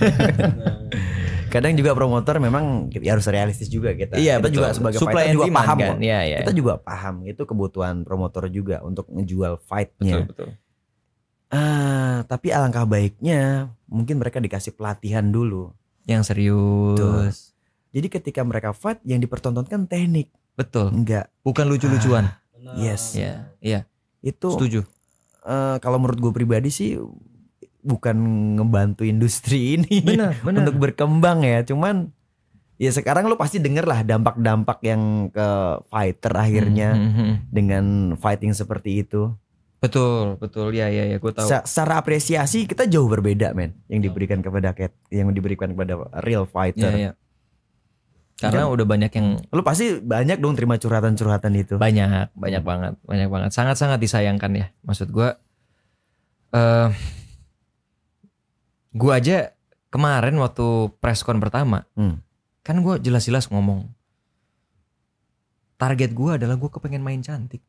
Kadang juga promotor memang ya harus realistis juga kita. Iya, kita betul. Juga sebagai fighter juga paham kan? Kita juga paham itu kebutuhan promotor juga untuk ngejual fightnya. Betul. Tapi alangkah baiknya mungkin mereka dikasih pelatihan dulu yang serius. Betul. Jadi ketika mereka fight yang dipertontonkan teknik. Betul. Enggak, bukan lucu-lucuan. Yes. Iya. Itu setuju. Kalau menurut gue pribadi sih, bukan ngebantu industri ini bener. Untuk berkembang ya. Cuman ya sekarang lo pasti denger lah dampak-dampak yang ke fighter akhirnya dengan fighting seperti itu. Betul. Ya, gue tahu. Secara apresiasi kita jauh berbeda, men, yang diberikan kepada real fighter. Iya. Karena udah banyak yang, lo pasti banyak dong terima curhatan-curhatan itu. Banyak banget. Sangat-sangat disayangkan ya. Maksud gue, gue aja kemarin waktu preskon pertama, kan gue jelas-jelas ngomong, target gue adalah gue kepengen main cantik,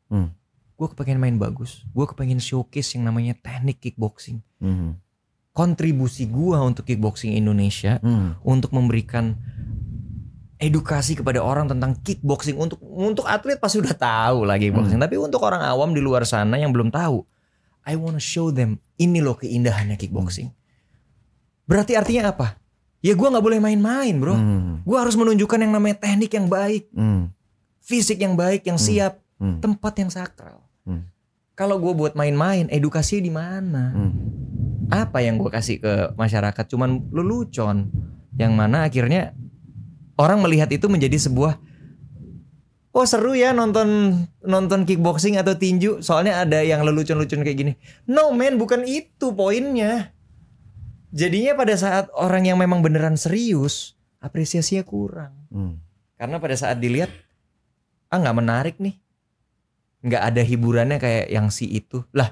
gue kepengen main bagus, gue kepengen showcase yang namanya teknik kickboxing. Kontribusi gue untuk kickboxing Indonesia, untuk memberikan edukasi kepada orang tentang kickboxing. Untuk atlet pasti udah tahu lah kickboxing, tapi untuk orang awam di luar sana yang belum tahu, I wanna show them, ini loh keindahannya kickboxing. Berarti artinya apa? Ya gue gak boleh main-main, bro. Gue harus menunjukkan yang namanya teknik yang baik. fisik yang baik, yang siap, tempat yang sakral. Kalau gue buat main-main, edukasi di mana? Apa yang gue kasih ke masyarakat? Cuman lelucon, yang mana akhirnya orang melihat itu menjadi sebuah, oh seru ya nonton kickboxing atau tinju, soalnya ada yang lelucon-lelucon kayak gini. No man, bukan itu poinnya. Jadinya pada saat orang yang memang beneran serius, apresiasinya kurang. Karena pada saat dilihat, ah nggak menarik nih, nggak ada hiburannya kayak yang si itu lah.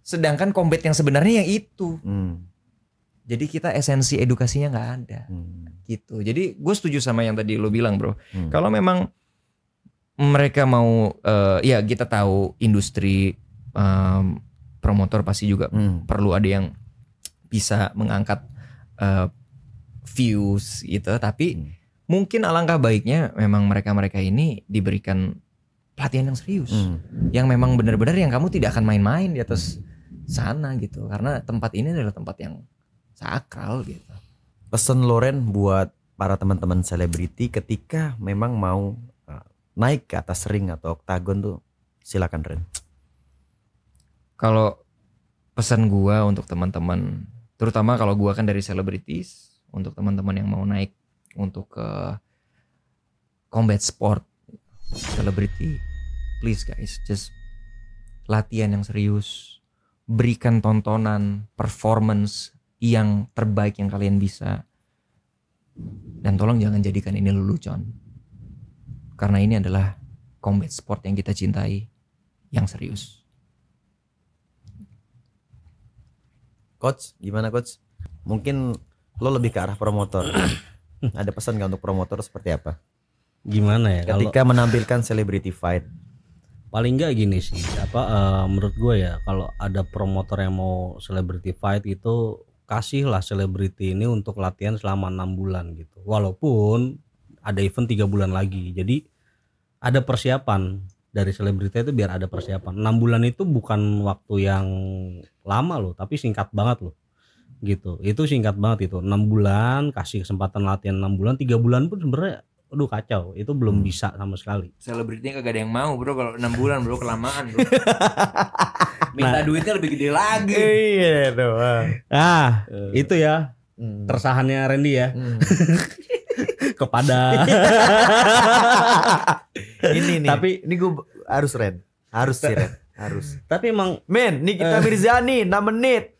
Sedangkan combat yang sebenarnya yang itu. Jadi kita esensi edukasinya nggak ada. Gitu. Jadi gue setuju sama yang tadi lo bilang, bro. Kalau memang mereka mau, ya kita tahu industri promotor pasti juga perlu ada yang bisa mengangkat views gitu. Tapi mungkin alangkah baiknya memang mereka-mereka ini diberikan pelatihan yang serius, yang memang benar-benar yang kamu tidak akan main-main di atas sana gitu, karena tempat ini adalah tempat yang sakral gitu. Pesan Loren buat para teman-teman selebriti ketika memang mau naik ke atas ring atau oktagon tuh, silakan Ren. Kalau pesan gua untuk teman-teman, terutama kalau gua kan dari selebritis, untuk teman-teman yang mau naik untuk ke combat sport selebriti, please guys, just latihan yang serius, berikan tontonan, performance yang terbaik yang kalian bisa, dan tolong jangan jadikan ini lelucon, karena ini adalah combat sport yang kita cintai, yang serius. Coach, gimana coach? Mungkin lo lebih ke arah promotor. Ada pesan gak untuk promotor seperti apa? Gimana ya? Ketika kalau menampilkan celebrity fight, paling nggak gini sih, menurut gue ya, kalau ada promotor yang mau celebrity fight itu, kasihlah selebriti ini untuk latihan selama 6 bulan gitu. Walaupun ada event 3 bulan lagi, jadi ada persiapan dari selebriti itu, biar ada persiapan. 6 bulan itu bukan waktu yang lama loh, tapi singkat banget loh gitu. Itu singkat banget itu, 6 bulan, kasih kesempatan latihan 6 bulan, 3 bulan pun sebenarnya aduh kacau, itu belum bisa sama sekali. Selebritinya kagak ada yang mau bro, kalau 6 bulan bro, kelamaan bro. Minta duitnya lebih gede lagi. Iya doang. Ah, itu ya tersahannya Randy ya. Kepada ini nih. Tapi ini gue harus Ren, harus sih Ren, harus. Tapi emang men, Nikita Mirzani 6 menit.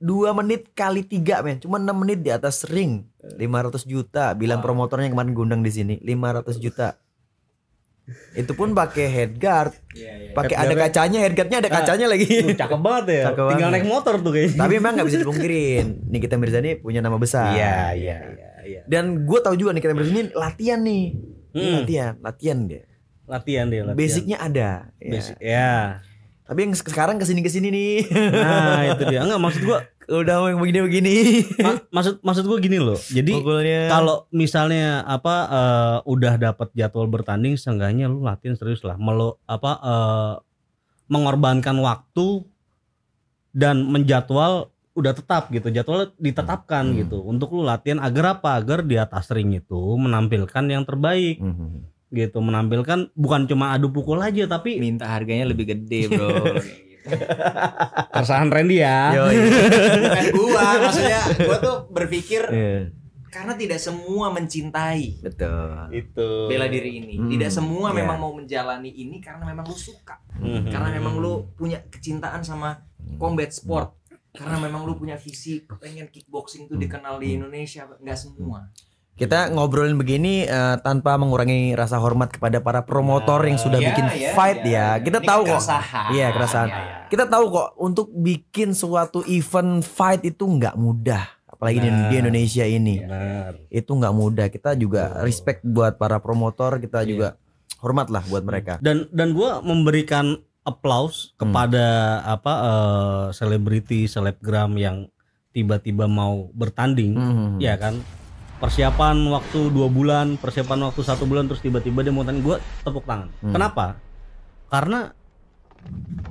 2 menit kali 3 men, cuma 6 menit di atas ring, 500 juta, bilang promotornya yang kemarin gondang di sini, 500 juta. Itu pun pakai headguard. Pakai ada kacanya, headguardnya ada kacanya lagi. Cakep banget ya. Cakep tinggal banget. Naik motor tuh kayaknya. Tapi emang gak bisa dipungkirin, Nikita Mirzani punya nama besar. Iya. Dan gue tahu juga Nikita Mirzani latihan nih. Latihan dia. Basicnya ada. Basic. Ya. Tapi yang sekarang kesini nih. Nah itu dia. Enggak, maksud gue udah yang begini. Maksud gue gini loh. Jadi kalau misalnya udah dapat jadwal bertanding, seenggaknya lu latihan serius lah. Mengorbankan waktu dan menjadwal udah tetap gitu. Jadwalnya ditetapkan gitu untuk lu latihan, agar apa? Agar di atas ring itu menampilkan yang terbaik. Gitu, menampilkan bukan cuma adu pukul aja, tapi minta harganya lebih gede bro. Keresahan Randy ya. Bukan gua, maksudnya gua tuh berpikir karena tidak semua mencintai itu bela diri ini, tidak semua memang mau menjalani ini karena memang lu suka, karena memang lu punya kecintaan sama combat sport, karena memang lu punya visi pengen kickboxing tuh dikenal di Indonesia. Nggak semua. Kita ngobrolin begini tanpa mengurangi rasa hormat kepada para promotor yang sudah bikin fight ya. Kita tahu kok. Iya, keresahan. Kita tahu kok untuk bikin suatu event fight itu nggak mudah, apalagi di Indonesia ini. Itu nggak mudah. Kita juga respect buat para promotor, kita juga hormatlah buat mereka. Dan gua memberikan applause kepada selebriti, selebgram yang tiba-tiba mau bertanding, ya kan? Persiapan waktu 2 bulan, persiapan waktu 1 bulan, terus tiba-tiba dia mau tanding, gue tepuk tangan. Kenapa? Karena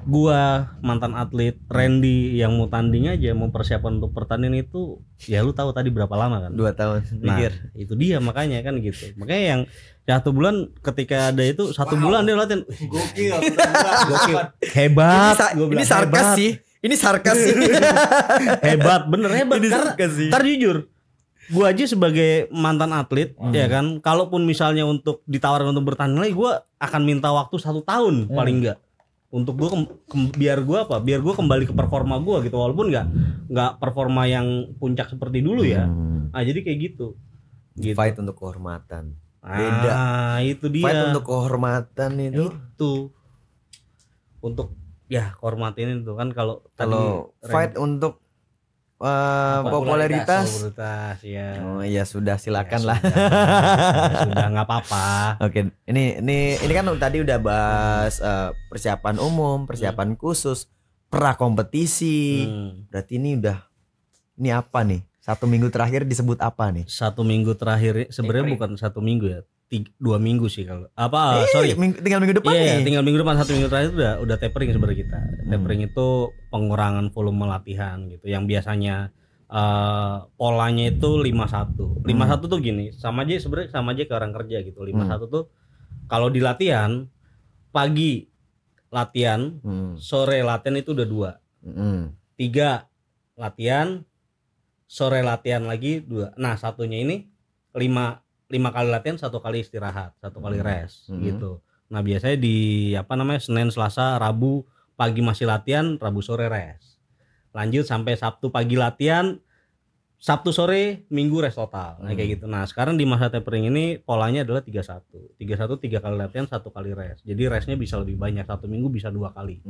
gua mantan atlet Randy yang mau tanding aja, mau persiapan untuk pertandingan itu ya lu tahu tadi berapa lama kan? 2 tahun. Nah itu dia makanya kan gitu. Makanya yang 1 bulan ketika ada itu 1 bulan dia latihan. Gokil. Gokil. Hebat. Ini sarkas sih. Ini sarkas sih. Hebat, bener hebat. Karena ntar jujur, gua aja sebagai mantan atlet ya kan, kalaupun misalnya untuk ditawarin untuk bertanding lagi, gua akan minta waktu 1 tahun paling enggak untuk gua biar gua kembali ke performa gua gitu, walaupun nggak performa yang puncak seperti dulu ya. Ah jadi kayak gitu. Fight untuk kehormatan. Beda. Ah itu dia. Fight untuk kehormatan itu. Untuk ya kehormatin itu kan kalau fight untuk popularitas ya. Oh iya sudah silakan ya, lah. Sudah nggak apa-apa. Oke, ini kan tadi udah bahas persiapan umum, persiapan khusus, pra kompetisi. Berarti ini udah apa nih? 1 minggu terakhir disebut apa nih? 1 minggu terakhir sebenarnya bukan 1 minggu ya. 2 minggu sih kalau apa? Tinggal minggu depan nih. Tinggal minggu depan, 1 minggu terakhir itu udah tapering sebenarnya kita. Tapering itu pengurangan volume latihan gitu. Yang biasanya polanya itu 51. 51 tuh gini, sama aja sebenarnya sama aja ke orang kerja gitu. 51 tuh kalau di latihan pagi latihan, sore latihan itu udah 2. 3 latihan, sore latihan lagi 2. Nah, satunya ini 5 kali latihan, 1 kali istirahat, 1 kali rest gitu. Nah biasanya di Senin, Selasa, Rabu pagi masih latihan, Rabu sore rest. Lanjut sampai Sabtu pagi latihan, Sabtu sore, Minggu rest total. Nah kayak gitu. Nah sekarang di masa tapering ini polanya adalah 31. 3 kali latihan, 1 kali rest. Jadi restnya bisa lebih banyak, 1 minggu bisa 2 kali.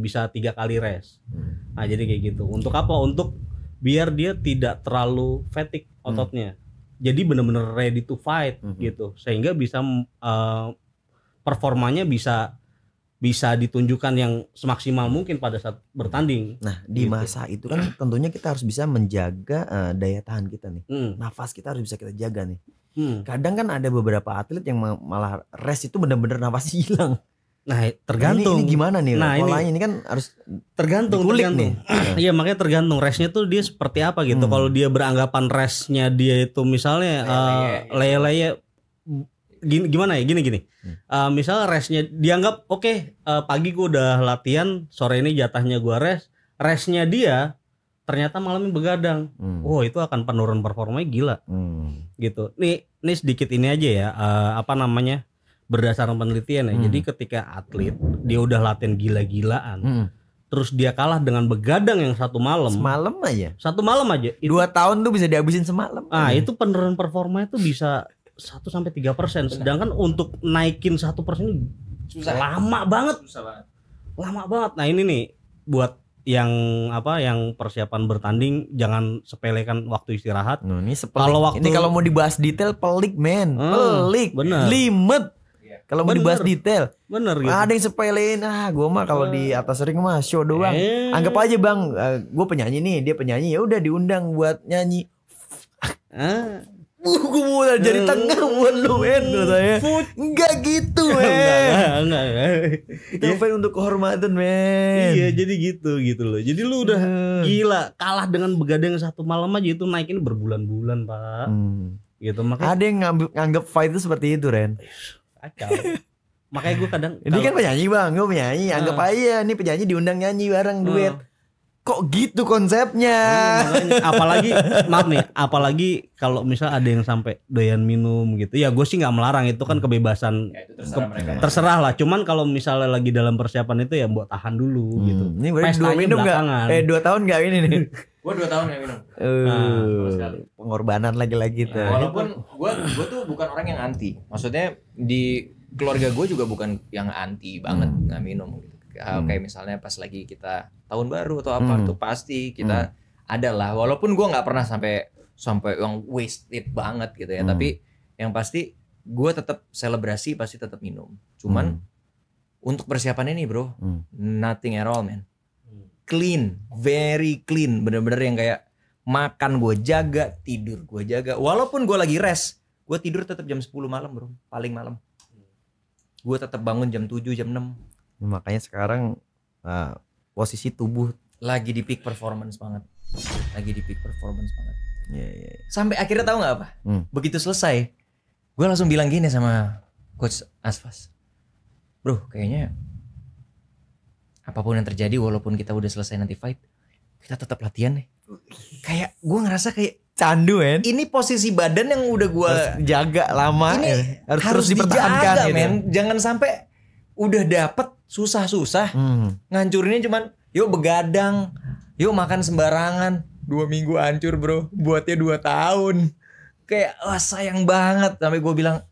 Bisa 3 kali rest. Nah jadi kayak gitu. Untuk apa? Untuk biar dia tidak terlalu fatigue ototnya. Jadi benar-benar ready to fight gitu, sehingga bisa performanya bisa ditunjukkan yang semaksimal mungkin pada saat bertanding. Nah di masa itu kan tentunya kita harus bisa menjaga daya tahan kita nih, nafas kita harus bisa kita jaga nih. Kadang kan ada beberapa atlet yang malah rest itu benar-benar nafas hilang. Nah tergantung ini gimana nih, polanya ini kan harus tergantung iya. Makanya tergantung restnya tuh dia seperti apa gitu. Kalau dia beranggapan restnya dia itu misalnya leye-leye gini misalnya restnya dianggap pagi gue udah latihan, sore ini jatahnya gue restnya dia ternyata malamnya begadang, itu akan penurunan performanya gila gitu. Nih sedikit ini aja ya, berdasarkan penelitian ya. Jadi ketika atlet dia udah latihan gila-gilaan, terus dia kalah dengan begadang yang satu malam aja itu, 2 tahun tuh bisa dihabisin semalam. Itu penurunan performanya tuh bisa 1-3%, sedangkan untuk naikin 1% susah, lama banget. Nah ini nih buat yang persiapan bertanding, jangan sepelekan waktu istirahat. Ini kalau mau dibahas detail pelik bener. Limet kalau mau dibahas detail bener gitu. Ada yang sepelein, gue mah kalau di atas ring mah show doang, anggap aja bang gue penyanyi nih, dia penyanyi, ya udah diundang buat nyanyi. Gue mulai jadi tengah buat lu katanya. Enggak gitu itu event untuk kehormatan men. Iya jadi gitu loh. Jadi lu udah gila, kalah dengan begadang 1 malam aja, itu naikin berbulan-bulan pak. Gitu makanya ada yang nganggap fight itu seperti itu Ren. Kacau. Makanya gue kadang ini kan penyanyi bang, gue penyanyi, anggap aja ini penyanyi diundang nyanyi bareng duet. Kok gitu konsepnya? Apalagi kalau misal ada yang sampai doyan minum gitu, ya gue sih nggak melarang, itu kan kebebasan, ya, itu terserah lah. Cuman kalau misalnya lagi dalam persiapan itu ya buat tahan dulu gitu. Ini pesta minum nggak? 2 tahun nggak ini nih? Gue 2 tahun nggak minum. Pengorbanan lagi-lagi tuh. Walaupun gue tuh bukan orang yang anti. Maksudnya di keluarga gue juga bukan yang anti banget nggak minum gitu. Kayak misalnya pas lagi kita tahun baru atau apa tuh pasti kita adalah, walaupun gue nggak pernah sampai yang wasted banget gitu ya, tapi yang pasti gue tetap selebrasi, pasti tetap minum. Cuman untuk persiapan ini bro, nothing at all man, clean, very clean, bener-bener yang kayak makan gue jaga, tidur gue jaga, walaupun gue lagi rest, gue tidur tetap jam 10 malam bro, paling malam, gue tetap bangun jam 7 jam 6. Makanya sekarang posisi tubuh lagi di peak performance banget. Yeah, yeah, yeah. Sampai akhirnya tahu nggak apa? Begitu selesai, gue langsung bilang gini sama Coach Asfas, bro, kayaknya apapun yang terjadi, walaupun kita udah selesai nanti fight, kita tetap latihan nih. Kayak gue ngerasa kayak candu, men. Ini posisi badan yang udah gue jaga lama, ini harus dipertahankan, men. Jangan sampai udah dapet susah-susah, ngancurinnya cuman yuk begadang, yuk makan sembarangan. 2 minggu hancur, bro, buatnya 2 tahun. Kayak wah, sayang banget. Sampai gue bilang,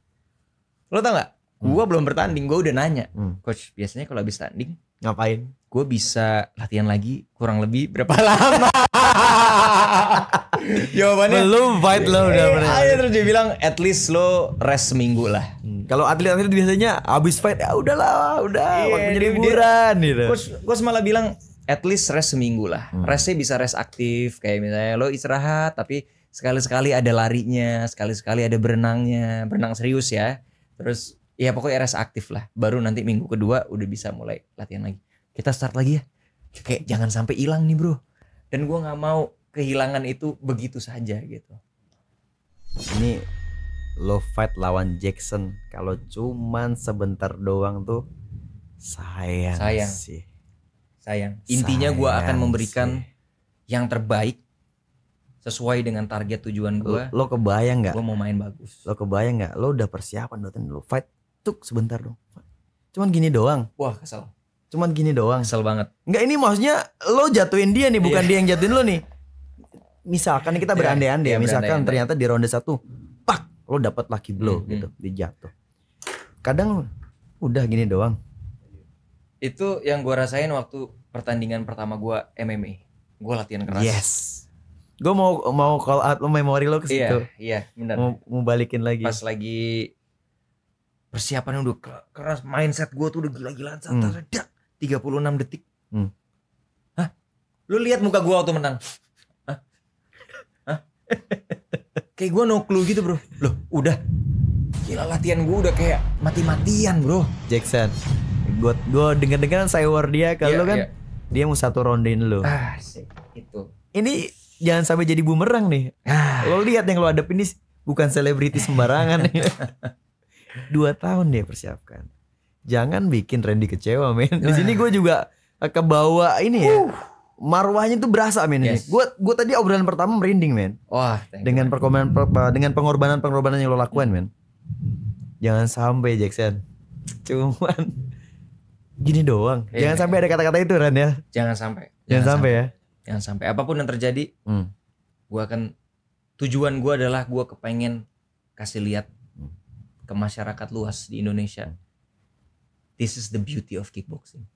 lo tau gak, gue belum bertanding, gue udah nanya, coach, biasanya kalau habis tanding ngapain? Gue bisa latihan lagi kurang lebih berapa lama? Jawabannya belum fight lo udah pernah. Akhirnya terus dia bilang at least lo rest seminggu lah. Kalau atlet-atlet biasanya abis fight ya udahlah, udah waktunya liburan gitu. Coach malah bilang at least rest seminggu lah. Restnya bisa rest aktif, kayak misalnya lo istirahat tapi sekali-sekali ada larinya, sekali-sekali ada berenangnya, berenang serius ya. Terus ya pokoknya rest aktif lah. Baru nanti minggu kedua udah bisa mulai latihan lagi. Kita start lagi ya. Kayak jangan sampai hilang nih, bro. Dan gue nggak mau kehilangan itu begitu saja gitu. Ini lo fight lawan Jackson, kalau cuman sebentar doang tuh sayang sih. Sayang. Intinya gue akan memberikan yang terbaik sesuai dengan target tujuan gue. Lo kebayang nggak? Gue mau main bagus. Lo kebayang nggak? Lo udah persiapan lo fight tuh sebentar dong. Cuman gini doang. Wah, kesel. Cuman gini doang. Kesel banget. Nggak, ini maksudnya lo jatuhin dia nih, bukan dia yang jatuhin lo nih. Misalkan kita berandai-andai, misalkan ternyata di ronde 1, pak, lo dapet lucky blow gitu, dijatuh. Kadang udah gini doang. Itu yang gue rasain waktu pertandingan pertama gue MMA. Gue latihan keras. Yes. Gue mau call out lo, memori lo ke situ. Iya, benar. Mau balikin lagi. Pas lagi persiapannya udah keras, mindset gue tuh udah gila-gilaan. 36 detik. Hah? Lu lihat muka gue waktu menang. Hah? Hah? Kayak gue no clue gitu, bro. Loh, udah. Gila, latihan gue udah kayak mati-matian, bro. Jackson. Gue denger-dengeran cyber dia kalau kan dia mau satu rondein lo. Ah, itu. Ini jangan sampai jadi bumerang nih. Lo lihat yang lo hadapin ini bukan selebriti sembarangan. 2 tahun dia persiapkan. Jangan bikin Randy kecewa, men. Di sini gue juga kebawa ini ya. Marwahnya tuh berasa, men. Gue tadi obrolan pertama merinding, men. Wah, dengan pengorbanan yang lo lakukan, men. Jangan sampai Jackson cuman gini doang. Jangan sampai ada kata-kata itu, Ran, ya. Jangan sampai. Jangan sampai. Apapun yang terjadi, tujuan gue adalah gue kepengen kasih lihat ke masyarakat luas di Indonesia. This is the beauty of kickboxing.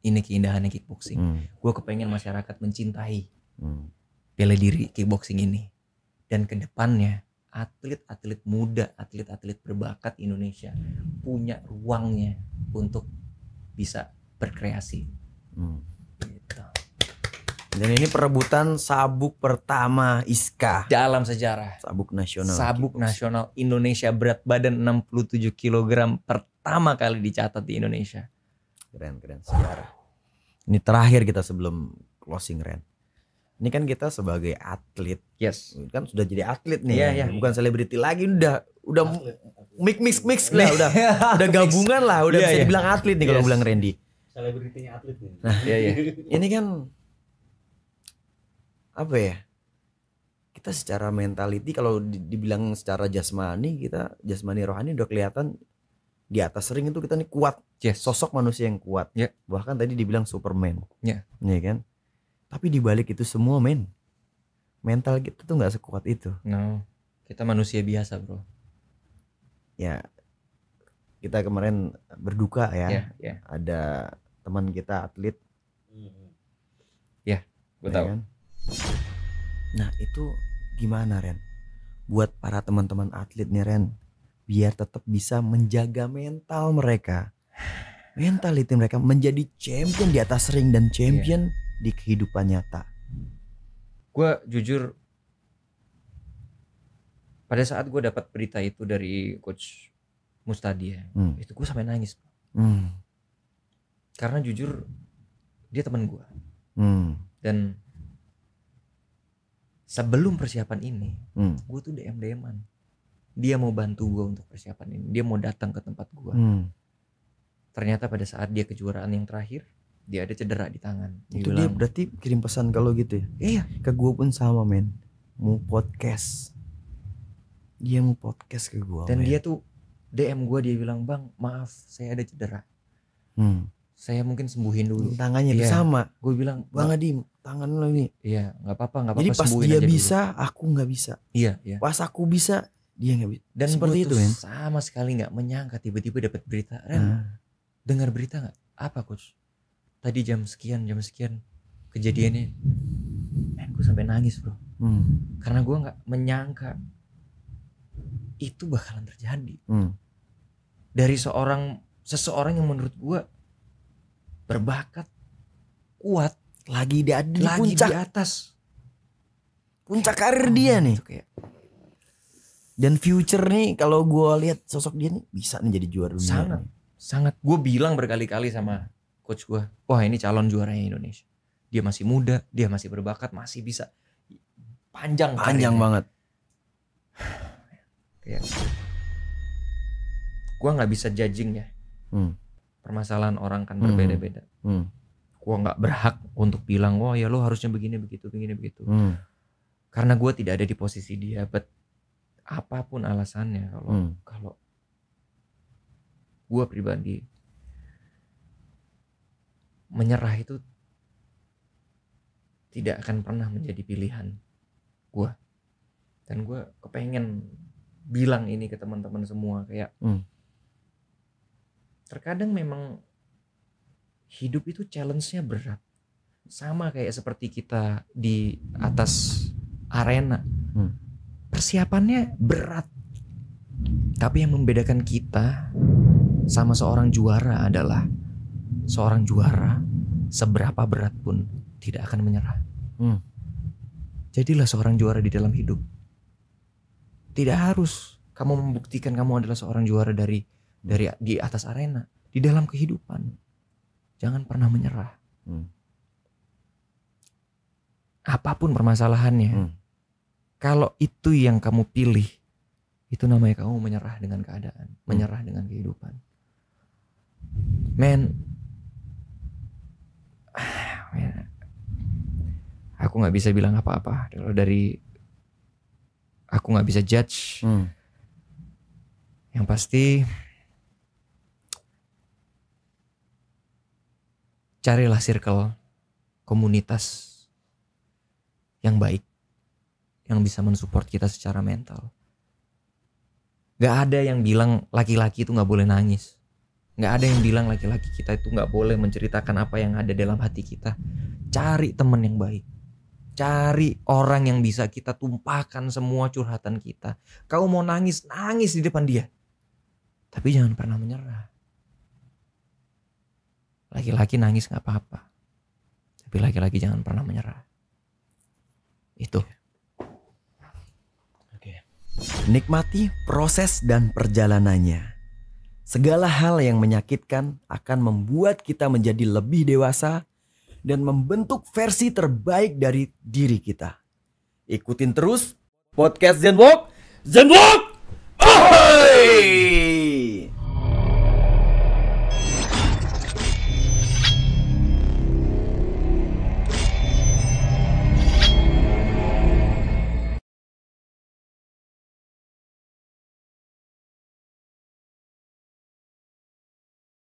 Ini keindahannya kickboxing. Gue kepengen masyarakat mencintai bela diri kickboxing ini. Dan kedepannya atlet-atlet muda, atlet-atlet berbakat Indonesia punya ruangnya untuk bisa berkreasi. Gitu. Dan ini perebutan sabuk pertama ISKA dalam sejarah. Sabuk nasional. Sabuk nasional Indonesia berat badan 67 kg pertama kali dicatat di Indonesia. Keren sejarah. Ini terakhir kita sebelum closing, Ren. Ini kan kita sebagai atlet. Yes. Kan sudah jadi atlet nih. Yeah. Bukan selebriti lagi, udah mix lah, udah gabungan lah, udah bisa dibilang atlet nih kalau bilang Randy. Selebritinya atlet nih. Nah, ini kan apa ya? Kita secara mentality, kalau dibilang secara jasmani, kita jasmani rohani udah kelihatan di atas ring itu kita nih kuat. Yes. Sosok manusia yang kuat. Yeah. Bahkan tadi dibilang Superman. Iya. Yeah. Kan? Tapi dibalik itu semua, men, mental kita tuh nggak sekuat itu. No. Kita manusia biasa, bro. Ya, kita kemarin berduka ya. Ada teman kita atlet. Ya, gue tahu. Kan? Nah, itu gimana, Ren? Buat para teman-teman atlet nih, Ren, biar tetap bisa menjaga mental mereka. Mentality mereka menjadi champion di atas ring dan champion di kehidupan nyata. Gue jujur, pada saat gue dapat berita itu dari Coach Mustadi, itu gue sampai nangis. Karena jujur dia teman gue. Dan sebelum persiapan ini, gue tuh DM-an. Dia mau bantu gue untuk persiapan ini. Dia mau datang ke tempat gue. Ternyata pada saat dia kejuaraan yang terakhir, dia ada cedera di tangan. Itu dia berarti kirim pesan kalau gitu ya? Iya. Ke gue pun sama men. Mau podcast. Dia mau podcast ke gue. Dan dia tuh DM gue, dia bilang, bang maaf saya ada cedera. Saya mungkin sembuhin dulu tangannya bersama. Gue bilang, bang Adi tangan lo ini. Iya nggak apa-apa, nggak apa-apa. Jadi pas dia bisa dulu. Aku nggak bisa. Iya. Pas aku bisa dia nggak bisa. Dan seperti itu men. Sama sekali nggak menyangka tiba-tiba dapat berita. Ren, dengar berita nggak? Apa coach? Tadi jam sekian kejadiannya. Men, gue sampai nangis bro. Karena gue nggak menyangka itu bakalan terjadi. Dari seseorang yang menurut gue berbakat, kuat, lagi di atas puncak karir dia nih. Kayak. Dan future nih kalau gue lihat sosok dia nih bisa nih jadi juara dunia. Sangat. Gue bilang berkali-kali sama coach gue, wah ini calon juaranya Indonesia. Dia masih muda, dia masih berbakat, masih bisa panjang banget. Kayak. Gue nggak bisa judging ya. Permasalahan orang kan berbeda-beda. Gue nggak berhak untuk bilang, wah ya lo harusnya begini begitu, begini begitu. Karena gue tidak ada di posisi dia. But apapun alasannya, kalau gue pribadi menyerah itu tidak akan pernah menjadi pilihan gue. Dan gue kepengen bilang ini ke teman-teman semua kayak. Terkadang memang hidup itu challenge-nya berat. Sama kayak seperti kita di atas arena. Persiapannya berat. Tapi yang membedakan kita sama seorang juara adalah seorang juara seberapa berat pun tidak akan menyerah. Jadilah seorang juara di dalam hidup. Tidak harus kamu membuktikan kamu adalah seorang juara dari di atas arena, di dalam kehidupan jangan pernah menyerah. Apapun permasalahannya, kalau itu yang kamu pilih, itu namanya kamu menyerah dengan keadaan, menyerah dengan kehidupan. Man, aku nggak bisa bilang apa-apa kalau dari aku nggak bisa judge. Yang pasti carilah circle, komunitas yang baik, yang bisa mensupport kita secara mental. Gak ada yang bilang laki-laki itu gak boleh nangis. Gak ada yang bilang laki-laki kita itu gak boleh menceritakan apa yang ada dalam hati kita. Cari teman yang baik. Cari orang yang bisa kita tumpahkan semua curhatan kita. Kau mau nangis, nangis di depan dia. Tapi jangan pernah menyerah. Laki-laki nangis gak apa-apa. Tapi laki-laki jangan pernah menyerah. Itu. Oke. Nikmati proses dan perjalanannya. Segala hal yang menyakitkan akan membuat kita menjadi lebih dewasa dan membentuk versi terbaik dari diri kita. Ikutin terus podcast Zenwalk. Zenwalk!